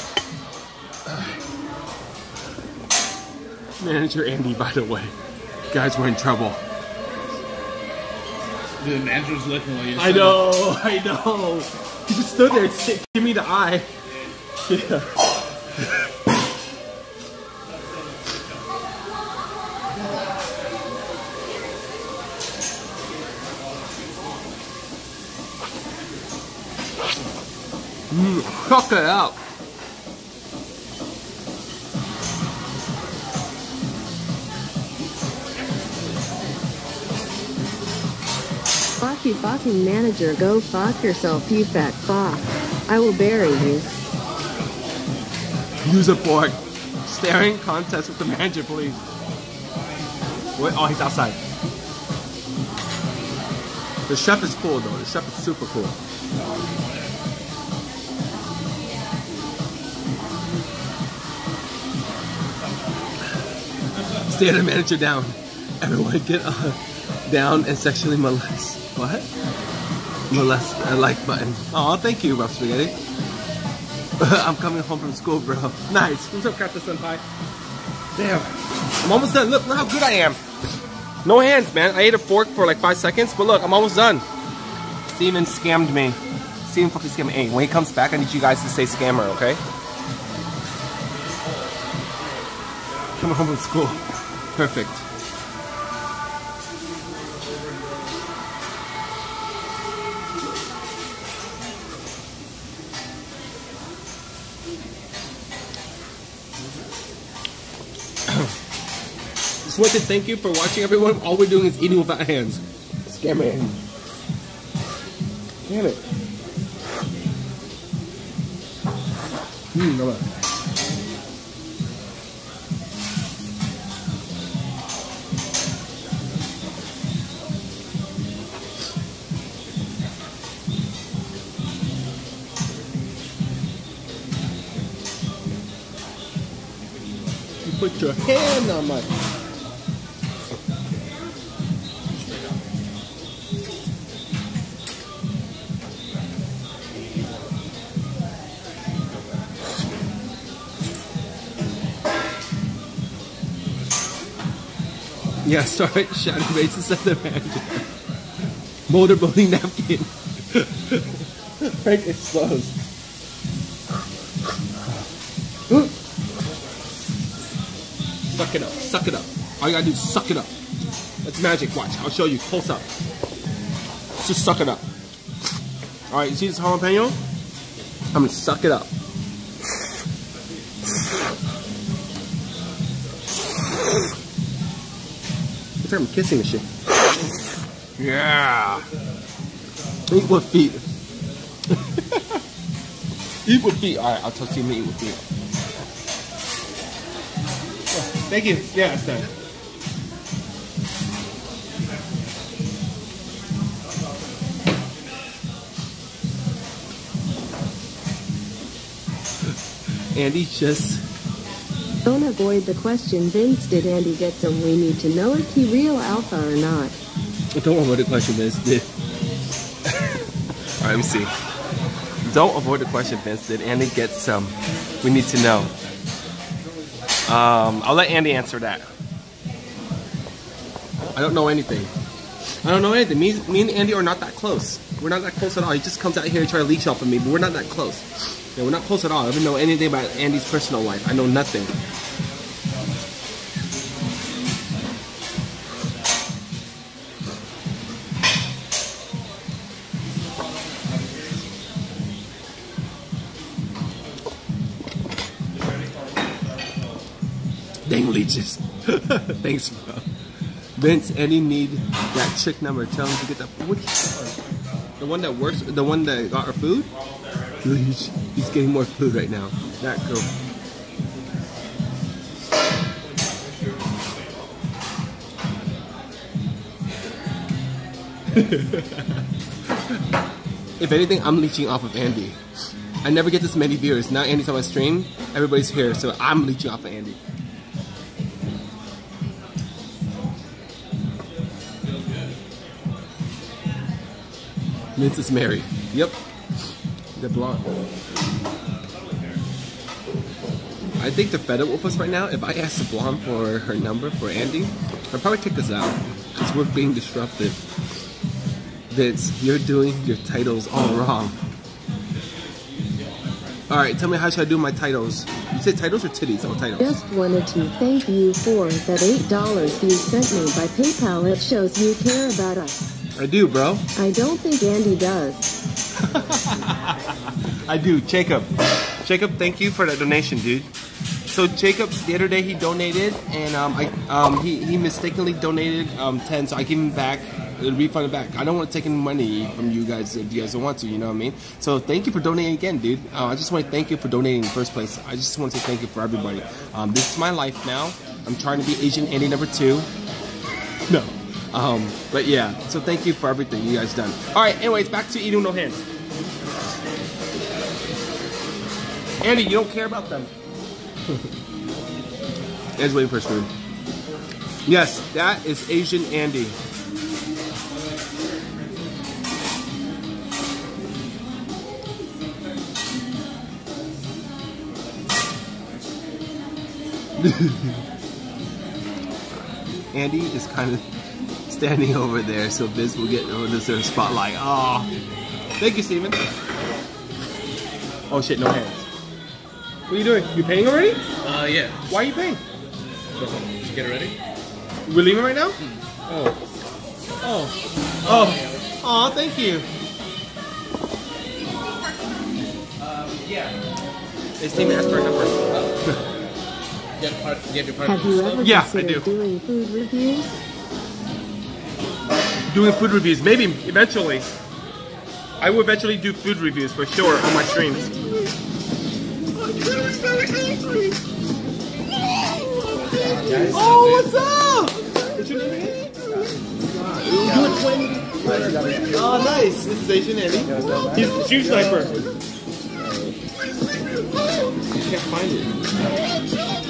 Manager Andy, by the way. Guys, we're in trouble. Dude, the manager's looking while you're standing. I know. He just stood there and said, give me the eye. Yeah. Fuck it out. Fuck you fucking manager, go fuck yourself, you fat fuck. I will bury you. Use a fork. Staring contest with the manager, please. Wait, oh, he's outside. The chef is cool though, the chef is super cool. Stare the manager down. Everyone get down and sexually molest. What? Molest a like button. Aw, thank you, Rough Spaghetti. I'm coming home from school, bro. Nice. What's up, Captain Senpai? Damn. I'm almost done. Look how good I am. No hands, man. I ate a fork for like 5 seconds, but look, I'm almost done. Steven scammed me. Steven fucking scammed me. Hey, when he comes back, I need you guys to say scammer, okay? Coming home from school. Perfect. Just want to thank you for watching, everyone. All we're doing is eating without hands. Scam it. Damn it. No way. Put your hand on my... Yeah, start shouting bases at the manager. Motorboating napkin. Right, it slows. Suck it up, suck it up. All you gotta do is suck it up. That's magic, watch. I'll show you, close up. Just suck it up. Alright, you see this jalapeno? I'm gonna suck it up. Looks like I'm kissing this shit. Yeah! Eat with feet. Eat with feet. Alright, I'll tell you to eat with feet. Thank you. Yeah, it's done. Andy just... Don't avoid the question, Vince. Did Andy get some we need to know if he real alpha or not? Don't avoid the question, Vince. Did... Alright, let me see. Don't avoid the question, Vince. Did Andy get some we need to know? I'll let Andy answer that. I don't know anything. I don't know anything. Me and Andy are not that close. We're not that close at all. He just comes out here and tries to leech off of me, but we're not that close. Yeah, we're not close at all. I don't know anything about Andy's personal life. I know nothing. Dang leeches. Thanks, bro. Vince, Andy need that chick number. Tell him to get that. Which one? The one that works. The one that got our food. He's getting more food right now. That girl. If anything, I'm leeching off of Andy. I never get this many viewers. Now Andy's on my stream. Everybody's here, so I'm leeching off of Andy. Vince is married. Yep. The blonde. I think they're fed up with us right now. If I ask the blonde for her number for Andy, I'll probably kick us out because we're being disruptive. Vince, you're doing your titles all wrong. All right, tell me how should I do my titles? You said titles or titties? Oh, titles. Just wanted to thank you for that $8 you sent me by PayPal. It shows you care about us. I do, bro. I don't think Andy does. I do, Jacob. Jacob, thank you for that donation, dude. So Jacob, the other day he donated, and he mistakenly donated 10, so I gave him back, refunded back. I don't want to take any money from you guys if you guys don't want to, you know what I mean? So thank you for donating again, dude. I just want to thank you for donating in the first place. I just want to say thank you for everybody. This is my life now. I'm trying to be Asian Andy number 2. No. But yeah, so thank you for everything you guys done. All right, anyways, back to eating with no hands. Andy, you don't care about them. Andy's waiting for his food. Yes, that is Asian Andy. Andy is kind of standing over there, so Biz will get over this sort of spotlight. Oh, thank you, Steven. Oh shit, no hands. What are you doing? You paying already? Yeah. Why are you paying? Go home. Did you get it ready? We're leaving right now? Mm. Oh. Oh. Oh. Oh, thank you. Yeah. Hey, Steven, ask for a number. Oh. you have your part. Have you ever considered doing food reviews? Doing food reviews. Maybe, eventually. I will eventually do food reviews, for sure, on my streams. Oh, what's up? What's your name again? Oh, nice. This is Asian Andy. He's the shoe sniper. I can't find it.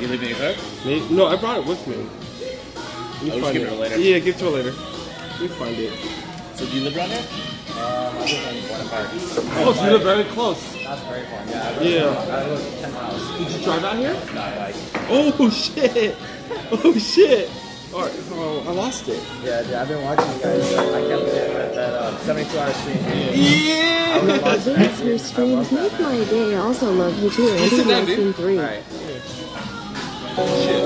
You leaving your hook? No, I brought it with me. I'll just give it later. Yeah, give it to her later. We find it. So do you live around there? Oh, you live very close. That's very far, yeah. I live 10 miles. Did you drive out here? No, I bike. Oh, shit. Oh, shit. Oh, I lost it. Yeah, dude, I've been watching you guys. I kept it at that 72-hour stream. Yeah! Thanks for your streams. Make my day. I also love you, too. Listen, Andy. All right. Oh, shit.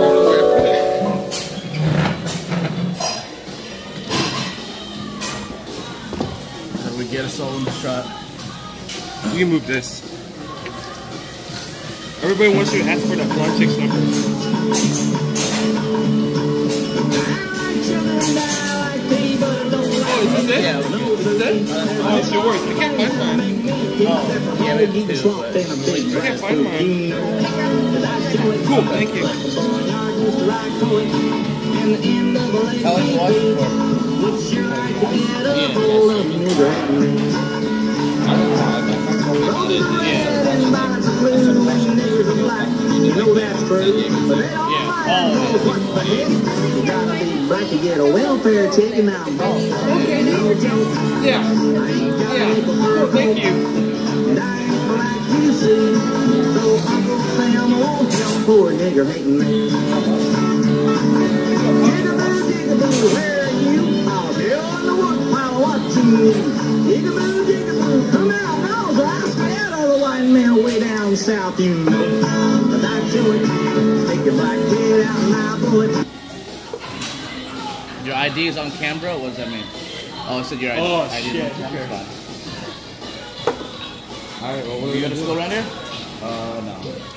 How do we get us all in the shot? We can move this. Everybody wants you to ask for the blonde chick's number. Is this it? Yeah, is this it? Oh, it's yours. I can't find mine. Oh, yeah, it is. I can't find mine. Cool, thank you. How long you watching for? I can get a welfare check and I'm home. Okay, yeah. Oh, thank you. And I ain't black, you see. So Uncle Sam won't help poor nigger hating me. Diggaboo, diggaboo, where are you? I'll be on the wood while watching you. Diggaboo, diggaboo, come out, nose. I scared all the white men way down south, you know. But I do it. Stick your black head out and I bullet. Your ID is on camera? What does that mean? Oh, I said your ID. Oh, shit. Alright, well, what are you going to school around here? No.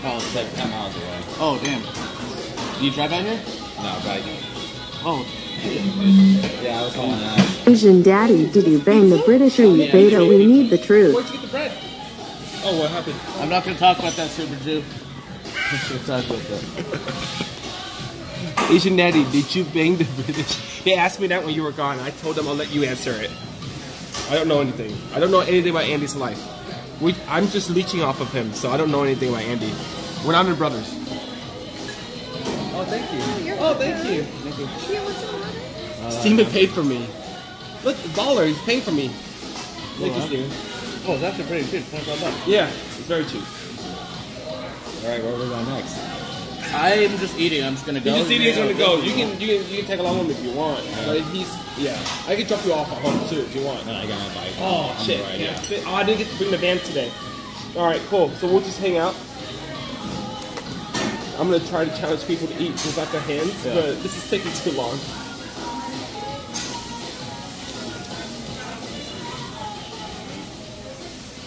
Oh, it's like 10 miles away. Oh, damn. Do you drive out here? No, but I do. Oh. Yeah, I was calling that. Asian Daddy, did you bang the British or you beta? We need the truth. Where'd you get the bread? Oh, what happened? I'm not going to talk about that, Super Jew. I'm not going to talk about that. Asian Daddy, did you bang the British? They asked me that when you were gone. I told them I'll let you answer it. I don't know anything. I don't know anything about Andy's life. I'm just leeching off of him, so I don't know anything about Andy. We're not even brothers. Oh, thank you. Oh, thank you. Yeah, what's the matter? Steven paid for me. Look, baller, he's paying for me. Thank you, Steven. Oh, it's actually pretty cheap. $25. Yeah, it's very cheap. Alright, where are we going next? I'm just eating. I'm just gonna go. He's just eating. He's gonna go. You can tag along with him if you want. But I can drop you off at home too if you want. No, I got my bike. Oh shit! Right, yeah. Oh, I didn't get to bring the van today. All right, cool. So we'll just hang out. I'm gonna try to challenge people to eat without their hands, but this is taking too long.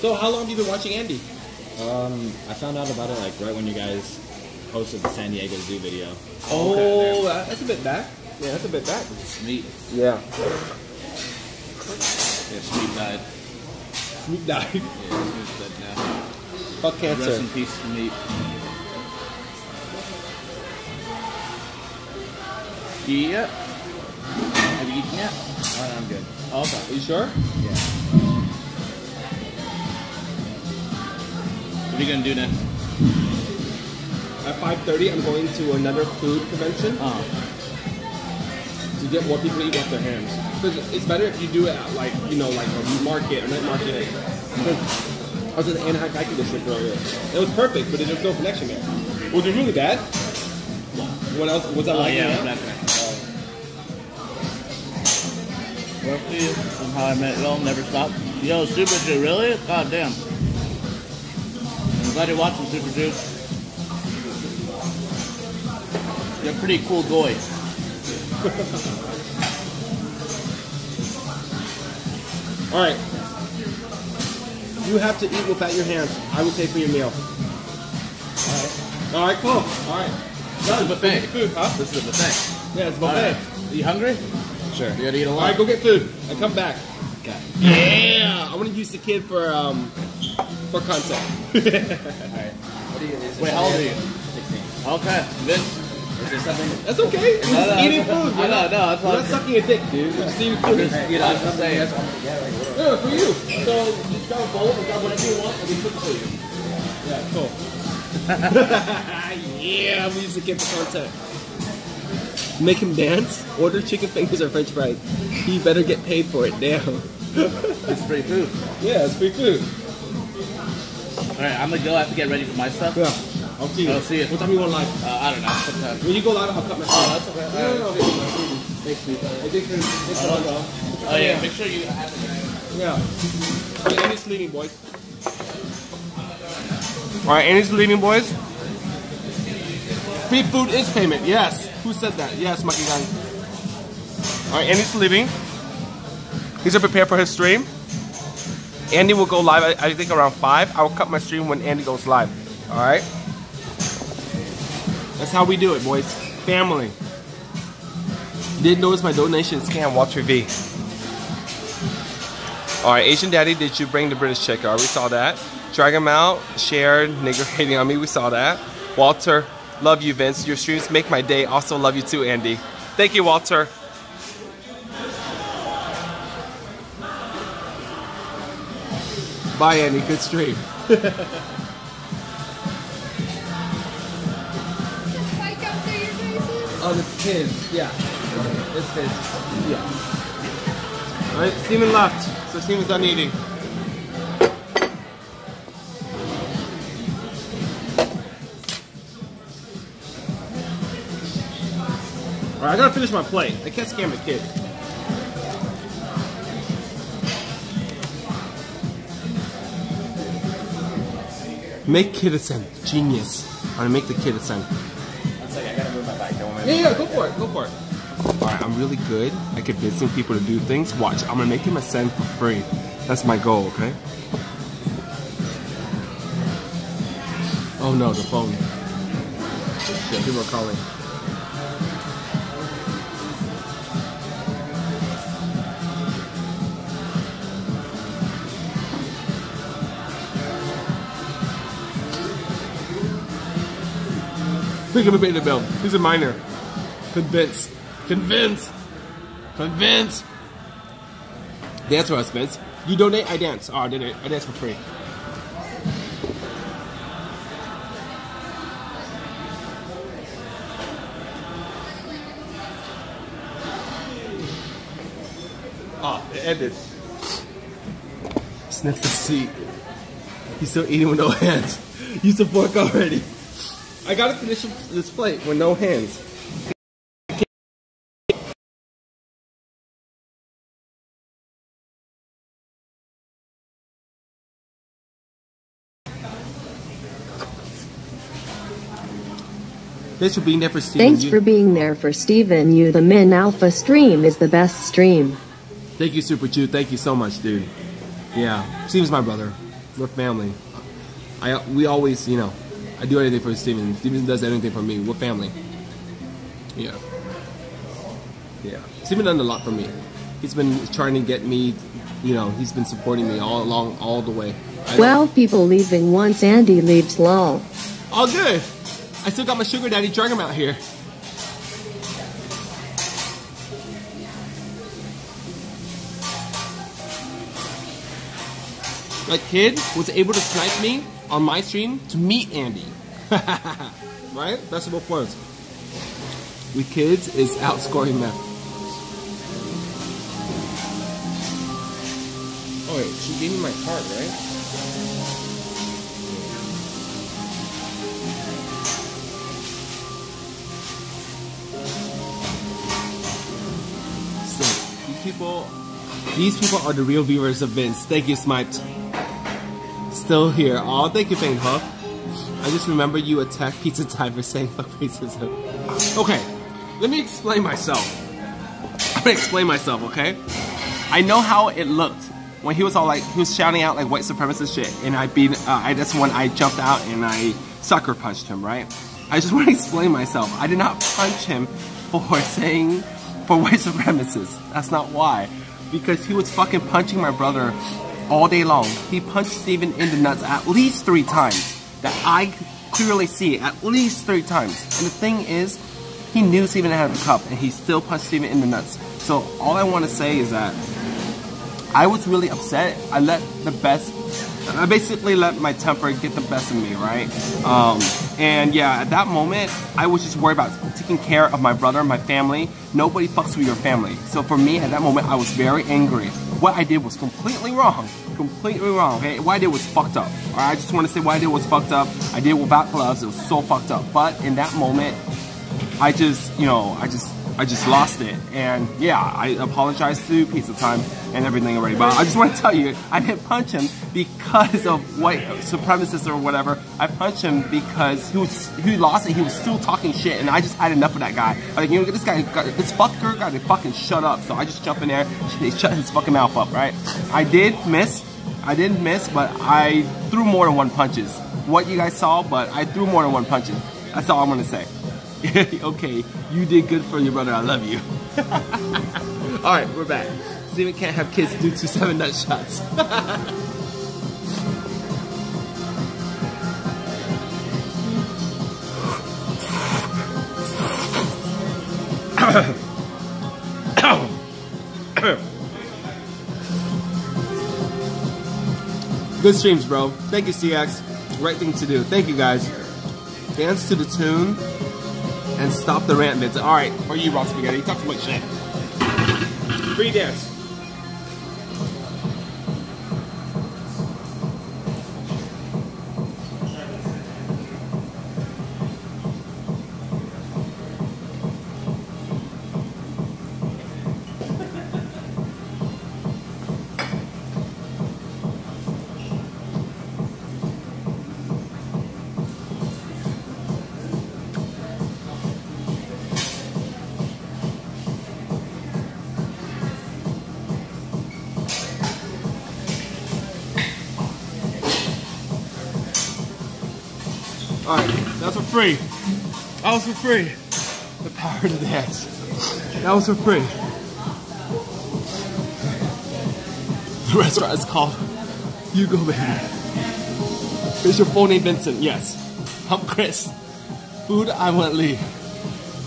So how long have you been watching Andy? I found out about it like right when you guys posted the San Diego Zoo video. Oh, okay, that's a bit back. Yeah, that's a bit back. Sneak. Yeah. Yeah, Sneak died. Sneak died? Yeah, Sneak's dead now. Fuck cancer. Rest in peace, Sneak. Yep. Have you eaten yet? Alright, I'm good. Oh, okay. Are you sure? Yeah. What are you gonna do next? At 5:30, I'm going to another food convention to get more people to eat with their hands. Because it's better if you do it at like, you know, like a market or night market. I was in the Anaheim Packing District earlier. It was perfect, but there's no connection there. Was it really bad? What else? Was that like? Yeah, that? Roughly, somehow I met it all, never stopped. Yo, Super Jew, really? God damn. I'm glad you're watching, Super Jew. You're a pretty cool guy. Alright. You have to eat without your hands. I will pay for your meal. Alright. Alright, cool. Alright. This is a buffet. Food, huh? This is a buffet. Yeah, it's a buffet. Right. Are you hungry? Sure. You gotta eat a lot. Alright, go get food. And come back. Okay. Yeah! I want to use the kid for concept. Alright. What are you gonna do? Wait, how old are you? 16. Okay. Vince. Is there something? That's okay. We're just eating food. That's we're not sucking a dick, dude. We're just eating food. For you. So just grab a bowl and grab whatever you want, and we cook for you. Yeah, cool. Yeah, I'm using the content. Make him dance. Order chicken fingers or French fries. He better get paid for it now. It's free food. Yeah, it's free food. Alright, I'm gonna go. I have to get ready for my stuff. Yeah, I'll see you. I'll see you. What time you want live? I don't know. Sometime. When you go live, I'll cut my phone. Oh, that's okay. Thanks, dude. Oh, yeah, make sure you have it. Yeah. Yeah, Andy's leaving, boys. Alright, Andy's leaving, boys. Free food is payment, yes. Who said that? Yes, Maki Guy. Alright, Andy's leaving. He's gonna prepare for his stream. Andy will go live, I think, around 5. I will cut my stream when Andy goes live. Alright? That's how we do it, boys. Family. You didn't notice my donation scam, Walter V. Alright, Asian Daddy, did you bring the British checker? We saw that. Dragomount shared, nigger hating on me. We saw that. Walter, love you, Vince. Your streams make my day. Also love you too, Andy. Thank you, Walter. Bye, Andy. Good stream. Oh, the pin. Yeah. It's his. Yeah. Alright, Steven left. So Steven's done eating. Alright, I gotta finish my plate. I can't scam a kid. Make kid ascend. Genius. I'm gonna make the kid ascend. It's like I gotta move my bike. Yeah, go for it. Go for it. Alright, I'm really good at convincing people to do things. Watch, I'm gonna make him ascend for free. That's my goal, okay? Oh no, the phone. Shit, people are calling. Pick him up in the bill. He's a minor. Convince. Convince. Convince. Dance for us, Vince. You donate, I dance. Oh, I did it. I dance for free. Oh, it ended. Sniff the seat. He's still eating with no hands. Use the fork already. I gotta finish this plate with no hands. Thanks for being there for Steven. Thanks for being there for Steven. You the Min Alpha stream is the best stream. Thank you, Super Chew. Thank you so much, dude. Yeah, Steven's my brother. We're family. We always, you know. I do anything for Steven. Steven does anything for me. We're family. Yeah. Yeah. Steven done a lot for me. He's been trying to get me, you know, he's been supporting me all along, all the way. 12 people leaving once Andy leaves, lol. All good. I still got my sugar daddy Dragomount here. That kid was able to snipe me on my stream to meet Andy. Right? Best of both worlds. We kids is outscoring them. Oh wait, she gave me my card, right? So, these people are the real viewers of Vince. Thank you, Smiped. Still here. Aw, thank you, Fang Huff. I just remember you attacked Pizza Time for saying fuck racism. Okay, let me explain myself. I'm gonna explain myself, okay? I know how it looked when he was all like, he was shouting out like white supremacist shit, and that's when I jumped out and I sucker punched him, right? I just wanna explain myself. I did not punch him for white supremacists. That's not why. Because he was fucking punching my brother all day long. He punched Steven in the nuts at least 3 times. That I clearly see, at least 3 times. And the thing is, he knew Steven had a cup and he still punched Steven in the nuts. So all I want to say is that I was really upset. I basically let my temper get the best of me, right? And yeah, at that moment, I was just worried about taking care of my brother, my family. Nobody fucks with your family. So for me, at that moment, I was very angry. What I did was completely wrong. Completely wrong, okay? What I did was fucked up. Alright, I just want to say what I did was fucked up. I did without gloves. It was so fucked up. But in that moment, I just, you know, I just lost it. And yeah, I apologized to Pizza Time and everything already. But I just want to tell you, I didn't punch him because of white supremacists or whatever. I punched him because he lost it. He was still talking shit, and I just had enough of that guy. Like, you know, this guy, this fucker got to fucking shut up. So I just jump in there, they shut his fucking mouth up, right? I did miss. I didn't miss, but I threw more than one punches. What you guys saw, but I threw more than one punches. That's all I'm gonna say. Okay, you did good for your brother. I love you. All right, we're back. Steven can't have kids due to 7 nut shots. Good streams, bro. Thank you, CX. Right thing to do. Thank you, guys. Dance to the tune and stop the rant bits. All right, or you, Rock Spaghetti. Talk too much shit. Free dance. That was for free. The power to dance. That was for free. The restaurant is called Hugo Man. Is your full name Vincent? Yes. I'm Chris. Food, I wouldn't leave.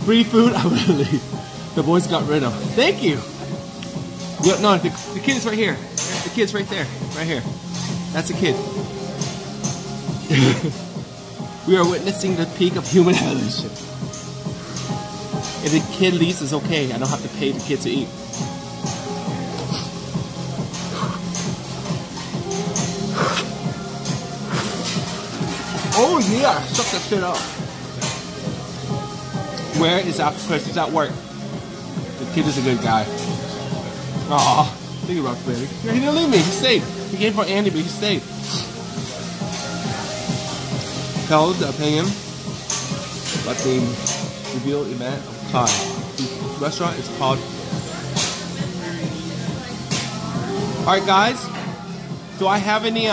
Free food, I wouldn't leave. The boys got rid of. Thank you. Yep, no, the kid's right here. The kid's right there. Right here. That's a kid. We are witnessing the peak of human evolution. If the kid leaves, it's okay. I don't have to pay the kid to eat. Oh yeah, suck that shit up. Where is Apple Chris? He's at work. The kid is a good guy. Aw, think about it, baby. He didn't leave me. He's safe. He came for Andy, but he's safe. Held the opinion about the reveal event of time. The restaurant is called. Alright guys, do I have any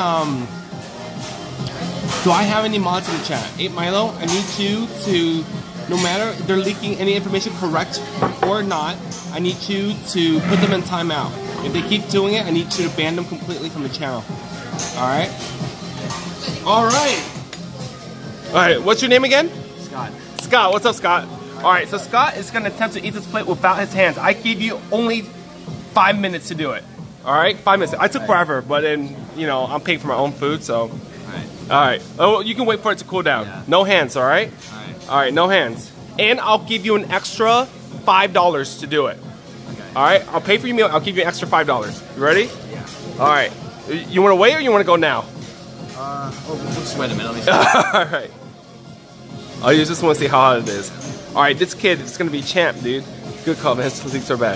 mods in the chat? 8 Milo, I need you to, no matter if they're leaking any information correct or not, I need you to put them in timeout. If they keep doing it, I need you to ban them completely from the channel. Alright? Alright! Alright, what's your name again? Scott. Scott, what's up, Scott? Alright, so Scott is going to attempt to eat this plate without his hands. I give you only 5 minutes to do it. Alright, 5 minutes. I took forever, but then, you know, I'm paying for my own food, so. Alright. Oh, you can wait for it to cool down. Yeah. No hands, alright? Alright, no hands. And I'll give you an extra $5 to do it. Okay. Alright, I'll pay for your meal, I'll give you an extra $5. You ready? Yeah. Alright. You want to wait or you want to go now? We'll just wait a minute. Alright. Oh, you just want to see how hot it is. Alright, this kid is going to be champ, dude. Good call, man. His leaks are bad.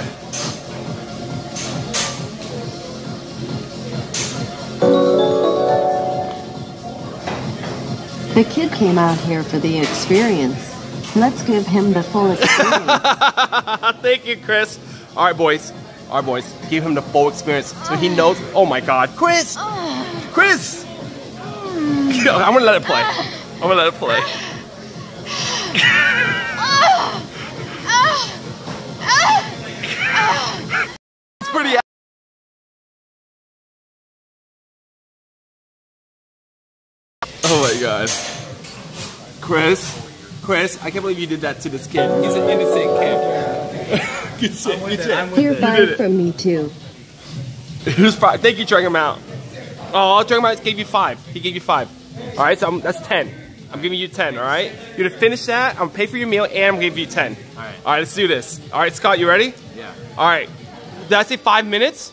The kid came out here for the experience. Let's give him the full experience. Thank you, Chris. Alright, boys. Alright, boys. Give him the full experience so he knows. Oh, my God. Chris! Chris! I'm gonna let it play. I'm gonna let it play. It's pretty. Oh my God, Chris, I can't believe you did that to this kid. He's an innocent kid. Good shit. You're fine from me too. Here's five. Thank you, Dragomount. Oh, Dragomount gave you 5. He gave you 5. All right, so that's 10. I'm giving you 10, all right? You're gonna finish that, I'm gonna pay for your meal, and I'm gonna give you 10. All right. All right, let's do this. All right, Scott, you ready? Yeah. All right, did I say 5 minutes?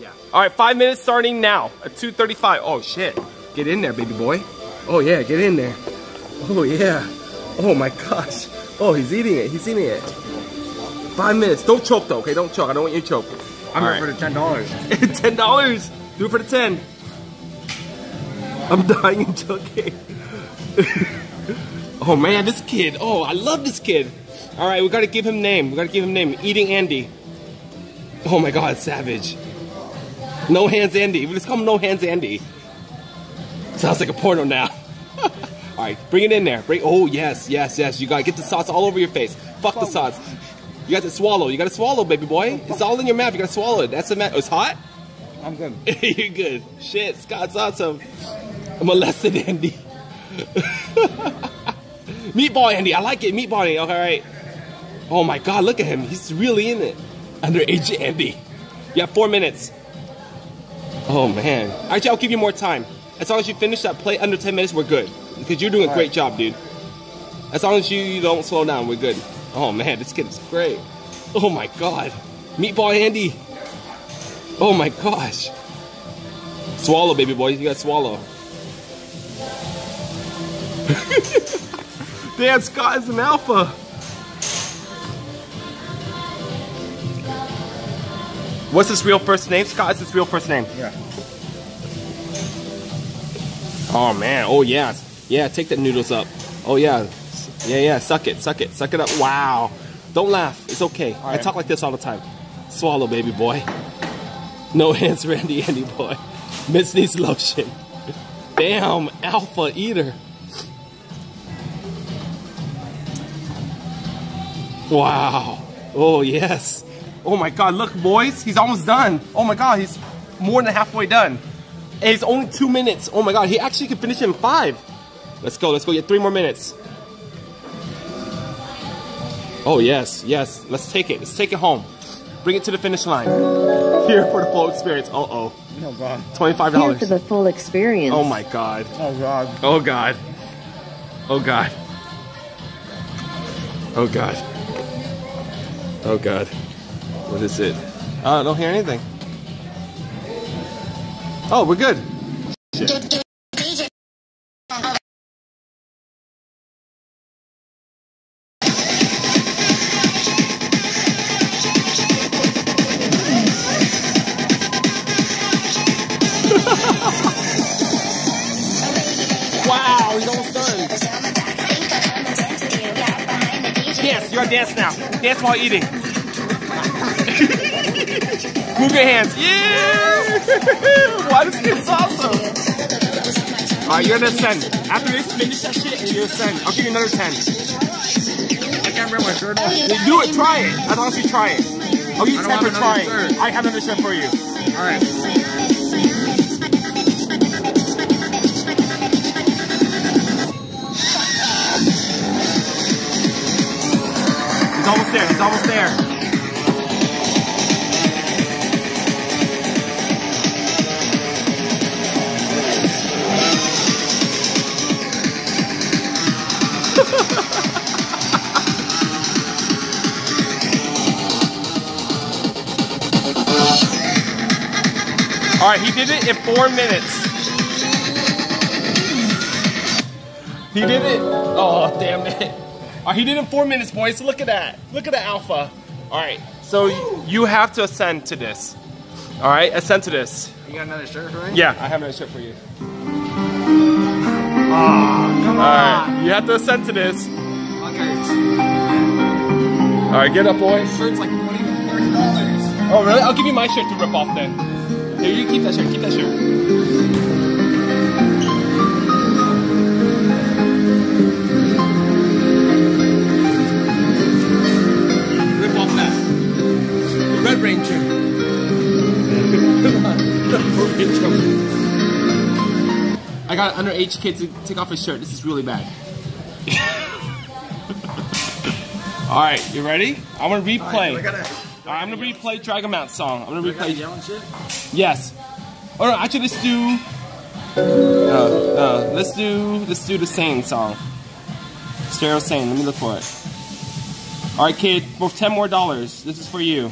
Yeah. All right, 5 minutes starting now at 2:35. Oh shit, get in there, baby boy. Oh yeah, get in there. Oh yeah. Oh my gosh. Oh, he's eating it, he's eating it. 5 minutes, don't choke though, okay? Don't choke, I don't want you to choke. I'm here for the $10. $10, do it for the 10. I'm dying and choking. Oh man, this kid, oh, I love this kid. All right, we gotta give him name, we gotta give him name. Eating Andy. Oh my God, savage. No Hands Andy, let's call him No Hands Andy. Sounds like a porno now. All right, bring it in there. Bring, oh yes, yes, yes. You gotta get the sauce all over your face. Fuck the sauce. You got to swallow. You gotta swallow, baby boy. It's all in your mouth. You gotta swallow it. That's the matter. Oh, it's hot. I'm good. You're good. Shit, Scott's awesome. I'm molested Andy. Meatball Andy. I like it. Meatball Andy. Okay, all right. Oh my God, look at him. He's really in it. Underage Andy. You have 4 minutes. Oh man. Actually, I'll give you more time. As long as you finish that plate under 10 minutes, we're good. Because you're doing a great job, dude. As long as you don't slow down, we're good. Oh man, this kid is great. Oh my God. Meatball Andy. Oh my gosh. Swallow, baby boy. You gotta swallow. Damn, Scott is an alpha. What's his real first name? Scott is his real first name. Yeah. Oh man, oh yeah. Yeah, take the noodles up. Oh yeah. Yeah, yeah, suck it, suck it, suck it up. Wow. Don't laugh, it's okay. All right. I talk like this all the time. Swallow, baby boy. No Hands Randy Andy boy. Miss needs lotion. Damn, alpha eater. Wow. Oh yes. Oh my God, look boys, he's almost done. Oh my God, he's more than halfway done. And it's only 2 minutes. Oh my God, he actually could finish in 5. Let's go get 3 more minutes. Oh yes, yes, let's take it home. Bring it to the finish line. Here for the full experience, uh-oh. Oh God. $25. Here for the full experience. Oh my God. Oh God. Oh God. Oh God. Oh God. Oh God. What is it? I don't hear anything. Oh, we're good. Shit. Wow, he's almost done. Dance, you're on dance now. Dance while eating. Move your hands. Yeah! Wow, this kid's awesome. Alright, you're gonna ascend. After this, finish that shit, you're gonna ascend. I'll give you another 10. I can't remember my shirt on. Do it, try it. I'd honestly try it. I'll give you 10 for trying. I have another set for you. Alright. Almost there, he's almost there. All right, he did it in 4 minutes. He did it. Oh, damn it. He did it in 4 minutes, boys. Look at that. Look at the alpha. All right. So you have to ascend to this. All right, ascend to this. You got another shirt for me? Yeah, I have another shirt for you. Oh, come on. All right, you have to ascend to this. All right, get up, boys. This shirt's like $20 to $30. Oh, really? I'll give you my shirt to rip off then. Here, you keep that shirt. Keep that shirt. Red Ranger. Come on. I got an underage kid to take off his shirt. This is really bad. Alright, you ready? I'm gonna replay. I'm gonna replay Dragomount song. I'm gonna replay. Yelling shit? Yes. Alright, no, actually let's do let's do the Sane song. Stereo Sane, let me look for it. Alright kid, for $10 more. This is for you.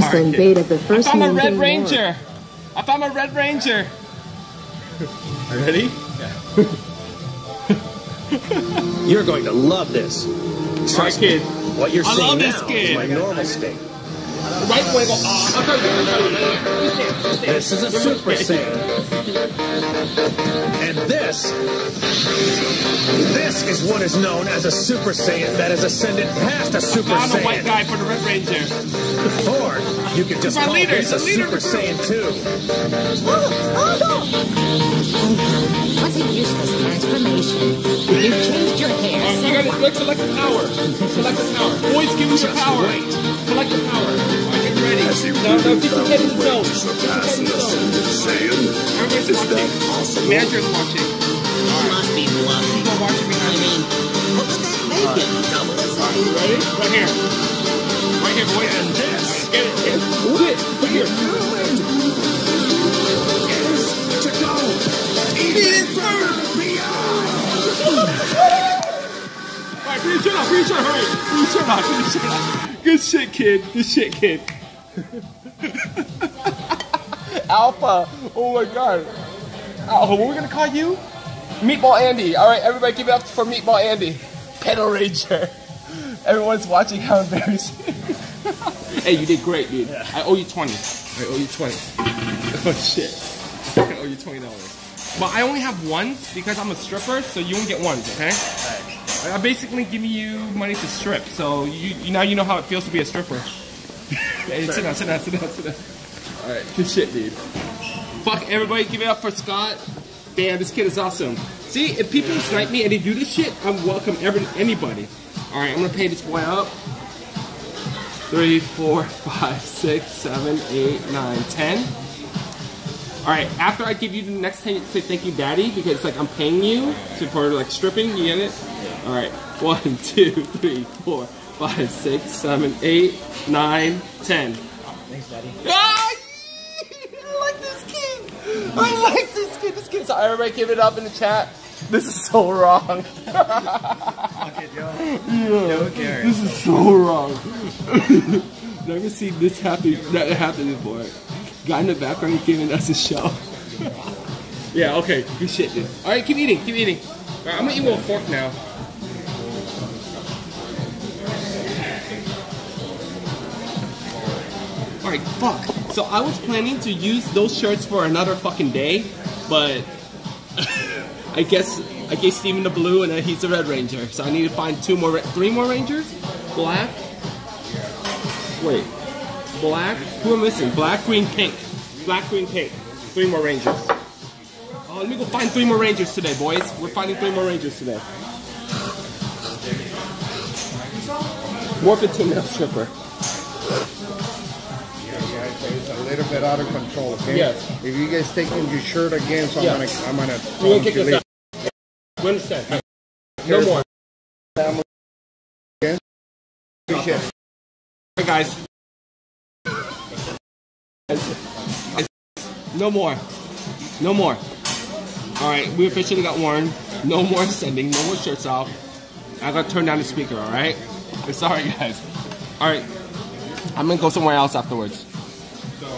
Hustling bait at the first. I found my Red Ranger. I found my Red Ranger. Are you ready? Yeah. You're going to love this. Trust me. What you're seeing now is my normal state. Right way go. This is a Super Saiyan. And this is what is known as a Super Saiyan that has ascended past a Super Saiyan. I found a white guy for the Red Ranger. Or you could just call this a Super Saiyan 2. What a useless transformation. You've changed your hair. You gotta select the power. Select the power. Boys, give me your power. Select the power. No, keep your head in the zone. Everybody's watching. Manager's watching. Must be bluffing. People watching behind me. Look at that bacon. Double the size. You ready? Right here. Right here, boys. And this. Get it, get it. Move it. Look here. Is to go. Eat it further beyond. All right, bring your chin up. Bring your chin up. Hurry. Bring your chin up. Bring your chin up. Good shit, kid. Good shit, kid. Alpha, oh my god. Alpha, what are we gonna call you? Meatball Andy. Alright, everybody give it up for Meatball Andy. Pedal Ranger. Everyone's watching, how embarrassing. Hey, you did great, dude. Yeah. I owe you 20. I owe you 20. Oh shit. I owe you $20. But I only have ones because I'm a stripper, so you won't get ones, okay? Right. I basically give you money to strip, so you now you know how it feels to be a stripper. Hey, sit down, sit down, sit down, sit down. Alright, good shit, dude. Fuck, everybody give it up for Scott. Damn, this kid is awesome. See, if people snipe me and they do this shit, I welcome anybody. Alright, I'm gonna pay this boy up. 3, 4, 5, 6, 7, 8, 9, 10. Alright, after I give you the next 10, say thank you, daddy, because it's like I'm paying you for like stripping, you get it? Alright, 1, 2, 3, 4, 5, 6, 7, 8, 9, 10. Thanks, daddy. Ah, I like this kid. I like this kid. This kid's. So everybody give it up in the chat. This is so wrong. Fuck it, yo. Yeah. This is so wrong. Never seen this happen before. Guy in the background giving us a show. Yeah. Okay. Good shit, dude. All right. Keep eating. Keep eating. All right, I'm gonna eat with a fork now. Alright, fuck. So I was planning to use those shirts for another fucking day, but I gave Steven the blue and he's the Red Ranger. So I need to find three more Rangers. Black. Wait. Black. Who am I missing? Black, green, pink. Black, green, pink. 3 more Rangers. Oh, let me go find 3 more Rangers today, boys. We're finding 3 more Rangers today. Morph into a male stripper. It's a little bit out of control, okay? Yes. If you guys take your shirt again, so yes. I'm gonna we're gonna kick this out. We understand. No more. Again. Appreciate it. Hey guys. No more. No more. Alright, we officially got warned. No more sending, no more shirts off. I gotta turn down the speaker, alright? Sorry guys. Alright. I'm gonna go somewhere else afterwards. So, go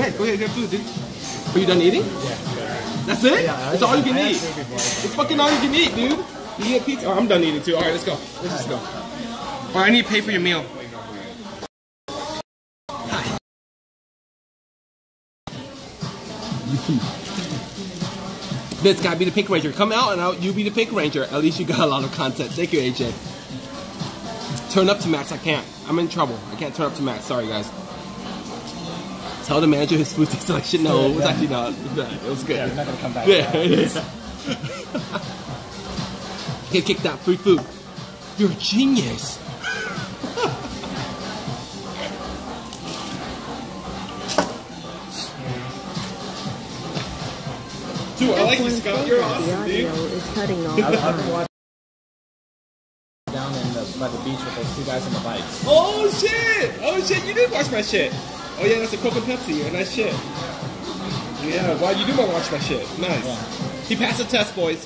ahead, get food, dude. Are you done eating? Yeah. That's it? Yeah, that's all you can eat. It's fucking all you can eat, dude. You get pizza. Oh, I'm done eating too. Alright, let's go. Let's just go. Alright, I need to pay for your meal. This guy be the Pink Ranger. Come out and you be the Pink Ranger. At least you got a lot of content. Thank you, AJ. Turn up to max. I can't. I'm in trouble. I can't turn up to max. Sorry, guys. Tell the manager his food tastes like shit. No, it was actually not. It was good. Yeah, we're not gonna come back. Yeah, yeah. Get kicked out. Free food. You're a genius. Dude, I like this guy. You're awesome, dude. I'm watching down in by the beach with those 2 guys on the bikes. Oh shit! Oh shit! You did watch my shit. Oh yeah, that's a Coke and Pepsi. And that shit. Yeah. Wow, you do want to watch my shit. Nice. Yeah. He passed the test, boys.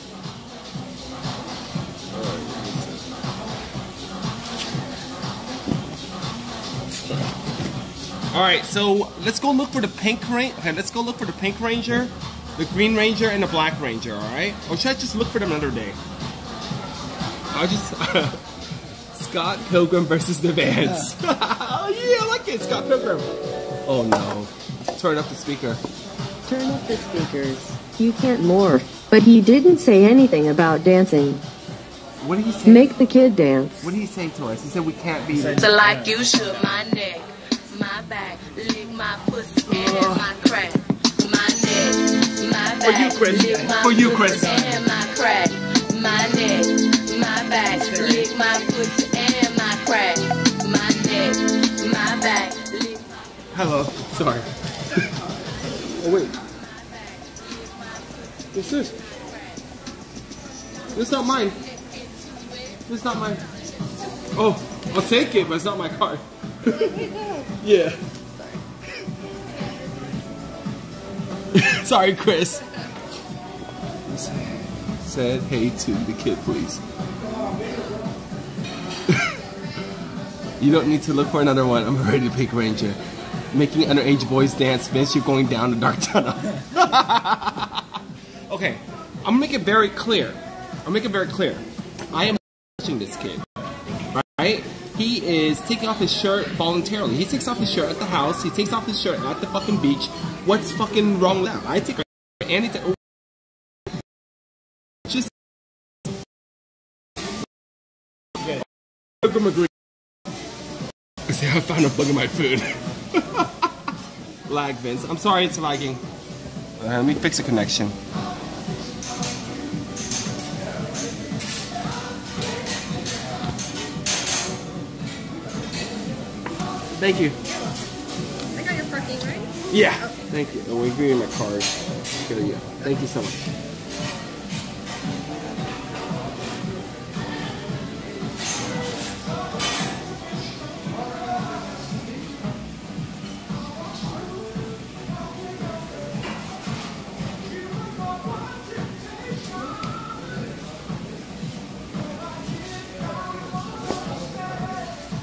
Alright, so let's go look for the pink ranger. Okay, let's go look for the pink ranger, the green ranger, and the black ranger, alright? Or should I just look for them another day? I'll just... Scott Pilgrim versus the Vans. Yeah. Oh yeah, I like it, Scott Pilgrim. Oh no. Turn up the speaker. Turn up the speakers. You can't morph. But he didn't say anything about dancing. What did he say? Make the kid dance. What did he say to us? He said we can't be... So like you should my neck. My back, lick my pussy and my crack. My neck, my back, lick my pussy and my crack. My neck, my back, lick my pussy and my crack. My neck, my back, lick my... Hello, sorry. Oh wait. What's this? This is not mine. This is not mine. Oh, I'll take it, but it's not my card. Yeah. Sorry. Sorry, Chris. Said hey to the kid, please. You don't need to look for another one. I'm already the Pink Ranger. Making underage boys dance. Vince, you're going down the dark tunnel. Okay. I'm gonna make it very clear. I am watching this kid. Right? He is taking off his shirt voluntarily. He takes off his shirt at the house. He takes off his shirt at the fucking beach. What's fucking wrong with that? I take my shirt and just... Okay. I say I found a bug in my food. Lag, Vince. I'm sorry it's lagging. Let me fix the connection. Thank you. I got your parking, right? Yeah. Okay. Thank you. Oh, we're doing my card. Good, yeah. Thank you so much.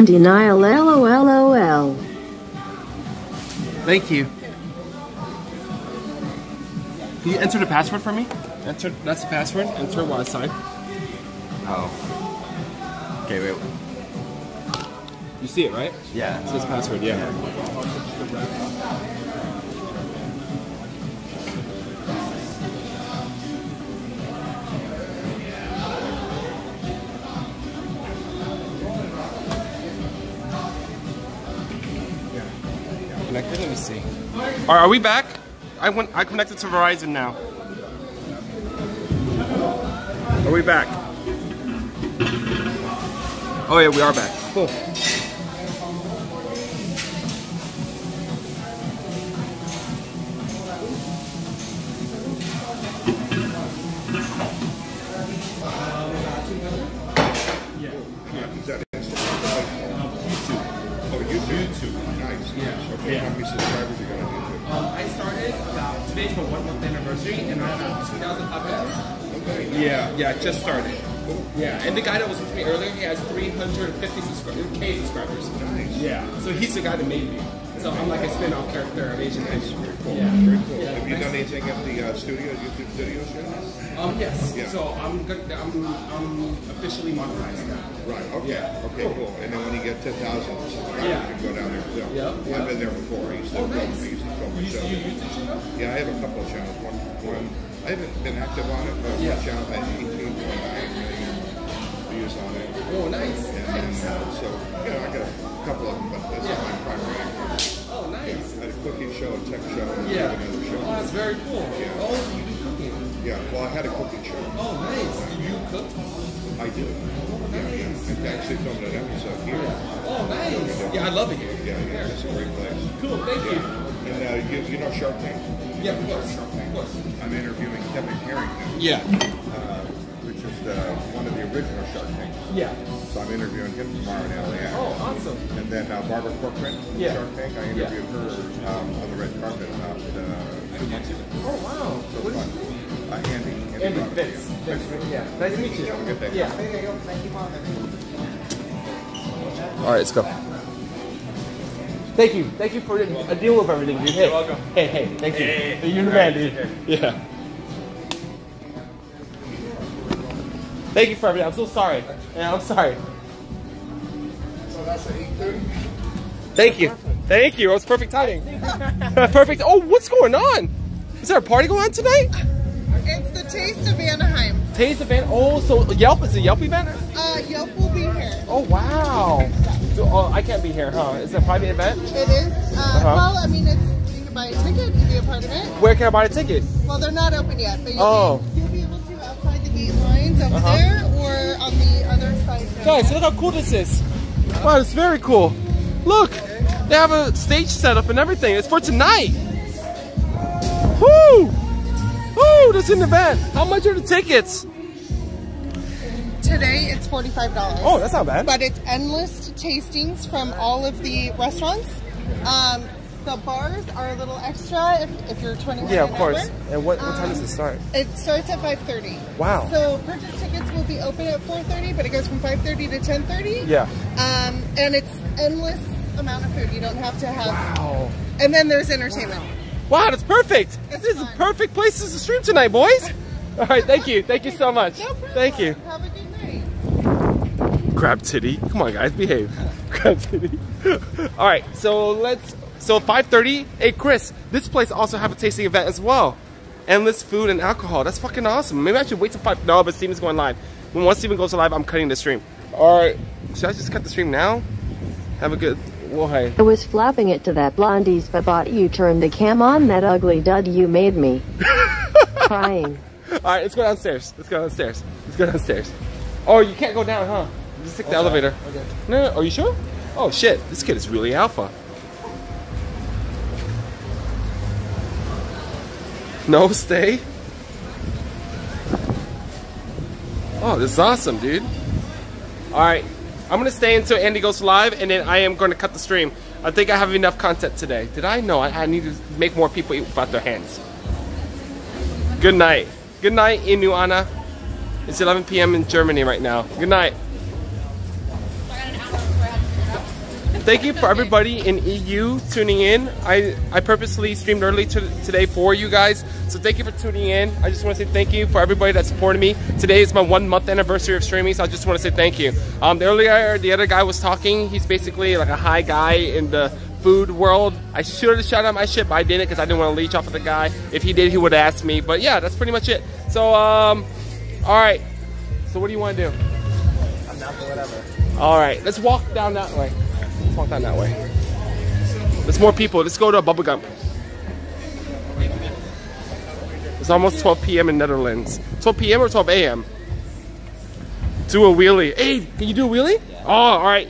Denial, LOL. Thank you. Can you enter the password for me? Enter. That's the password. Enter while I sign. Oh. Okay, wait. You see it, right? Yeah. It says password, yeah. Let me see. Are we back? I connected to Verizon now. Are we back? Oh yeah, we are back. Cool. Yeah, it just started. Yeah, and the guy that was with me earlier, he has 350k subscribers. Nice. Yeah. So he's the guy that made me. So I'm like a spin-off character of Asian Andy. Very cool. Yeah. Very cool. Yeah, have you done anything at the studio, YouTube studios yet? Yes. Yeah. So I'm officially monetized now. Right. Okay. Yeah. Okay. Cool. And then when you get 10,000 subscribers, you can go down there. So I've been there before. I used to film myself. Yeah, I have a couple of channels. One. I haven't been active on it, but my channel has 18.9 million views on it. Oh, nice. And, so, you know, I got a couple of them, but that's my primary activity. Oh, nice. Yeah, I had a cooking show, a tech show, and another show. Oh, that's very cool. Yeah. Oh, so you do cooking. Yeah, well, I had a cooking show. Oh, nice. Do you cook? I do. Oh, nice. Yeah. I actually filmed an episode here. Oh, nice. Yeah, I love it here. Yeah, yeah, it's a great place. Cool, thank you. And you know Shark Tank? Yeah, of course. Shark Tank. I'm interviewing Kevin Harrington. Yeah. Which is one of the original Shark Tanks. Yeah. So I'm interviewing him tomorrow in LA. Oh, awesome. And then Barbara Corcoran from Shark Tank. I interviewed her on the red carpet about 2 months ago. Oh, wow. So what fun. Andy Vince. Yeah. Nice to meet you. Yeah. All right, let's go. Thank you. Thank you for a deal with everything, dude. Hey. You're welcome. Hey, hey. Thank you. Hey. You're the man, dude. Yeah. Thank you for everything. I'm so sorry. Yeah, I'm sorry. So that's at 8:30. Thank you. Perfect. Thank you. It was perfect timing. Perfect. Oh, what's going on? Is there a party going on tonight? It's the Taste of Anaheim. Taste of Anaheim. Oh, so Yelp is a Yelp event? Yelp will be here. Oh wow. So, I can't be here, huh? Is it a private event? It is. Well, I mean, it's you can buy a ticket to be a part of it. Where can I buy a ticket? Well, they're not open yet, but you'll be able to outside the gate lines over there or on the other side. Guys, look how cool this is. Wow, it's very cool. Look, they have a stage set up and everything. It's for tonight. Woo! Woo! That's an event. How much are the tickets? Today it's $45. Oh, that's not bad. But it's endless tastings from all of the restaurants. The bars are a little extra if you're 21. Yeah, of course. And what time does it start? It starts at 5:30. Wow. So purchase tickets will be open at 4:30, but it goes from 5:30 to 10:30. Yeah. And it's endless amount of food. You don't have to have. Wow. And then there's entertainment. Wow, that's perfect. This is the perfect place to stream tonight, boys. All right, thank you. Thank you so much. No problem. Thank you. Have a good night. Crab titty. Come on, guys, behave. Crab titty. All right, so let's. So 5:30, hey Chris, this place also have a tasting event as well. Endless food and alcohol, that's fucking awesome. Maybe I should wait till 5, no, but Steven's going live. Once Steven goes live, I'm cutting the stream. All right, should I just cut the stream now? Have a good, well, hey. I was flapping it to that blondies, but bot, you turned the cam on that ugly dud you made me. Crying. All right, let's go downstairs, let's go downstairs. Let's go downstairs. Oh, you can't go down, huh? Just take the elevator. Okay. No, are you sure? Oh shit, this kid is really alpha. No, stay. Oh, this is awesome, dude. All right, I'm gonna stay until Andy goes live, and then I am gonna cut the stream. I think I have enough content today. Did I? No, I need to make more people eat without their hands. Good night, Inuana. It's 11 p.m. in Germany right now. Good night. Thank you for everybody in EU tuning in. I purposely streamed early today for you guys, so thank you for tuning in. I just want to say thank you for everybody that supported me. Today is my 1 month anniversary of streaming, so I just want to say thank you. The other guy was talking. He's basically like a high guy in the food world. I should have shouted out my shit, but I didn't because I didn't want to leech off of the guy. If he did, he would have asked me. But yeah, that's pretty much it. So, all right. So what do you want to do? I'm not doing whatever. All right, let's walk down that way. Let's walk down that way. There's more people. Let's go to Bubba Gump. It's almost 12 p.m. in Netherlands. 12 p.m. or 12 a.m.? Do a wheelie. Hey, can you do a wheelie? Yeah. Oh, all right.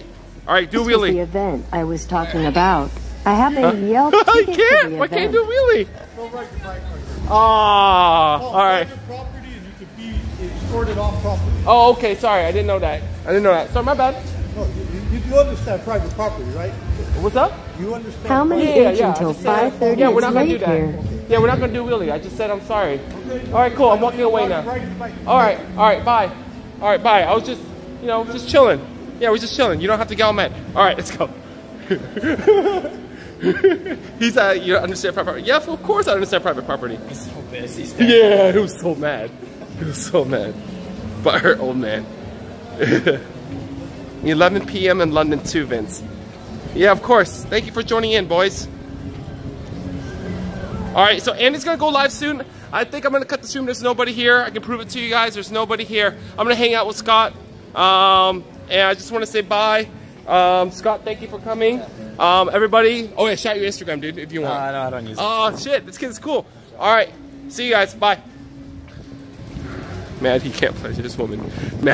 All right, do a wheelie. This is the event I was talking about. I have a Yelp ticket. I can't. Why can't you do a wheelie? Go ride your bike. Oh, all right. Your property and you could be escorted off property. Oh, okay. Sorry. I didn't know that. I didn't know that. Sorry, my bad. No, you understand private property, right? What's up? You understand. How many agents until 5:30? Yeah, we're not gonna do that. Okay. Yeah, we're not gonna do wheelie. I just said I'm sorry. Okay. All right, cool. I'm walking away now. All right, bye. All right, bye. I was just, you know, just chilling. Yeah, we're just chilling. You don't have to get all mad. All right, let's go. He's you don't understand private property. Yeah, of course I understand private property. He's so busy. Yeah, he was so mad. He was so mad. But her old man. 11 p.m. in London too, Vince. Yeah, of course. Thank you for joining in, boys. All right, so Andy's gonna go live soon. I think I'm gonna cut the stream. There's nobody here. I can prove it to you guys. There's nobody here. I'm gonna hang out with Scott. And I just want to say bye. Scott, thank you for coming. Everybody. Oh yeah, shout your Instagram, dude, if you want. No, I don't use it. Oh shit, this kid's cool. All right, see you guys. Bye. Mad he can't pleasure this woman. Mad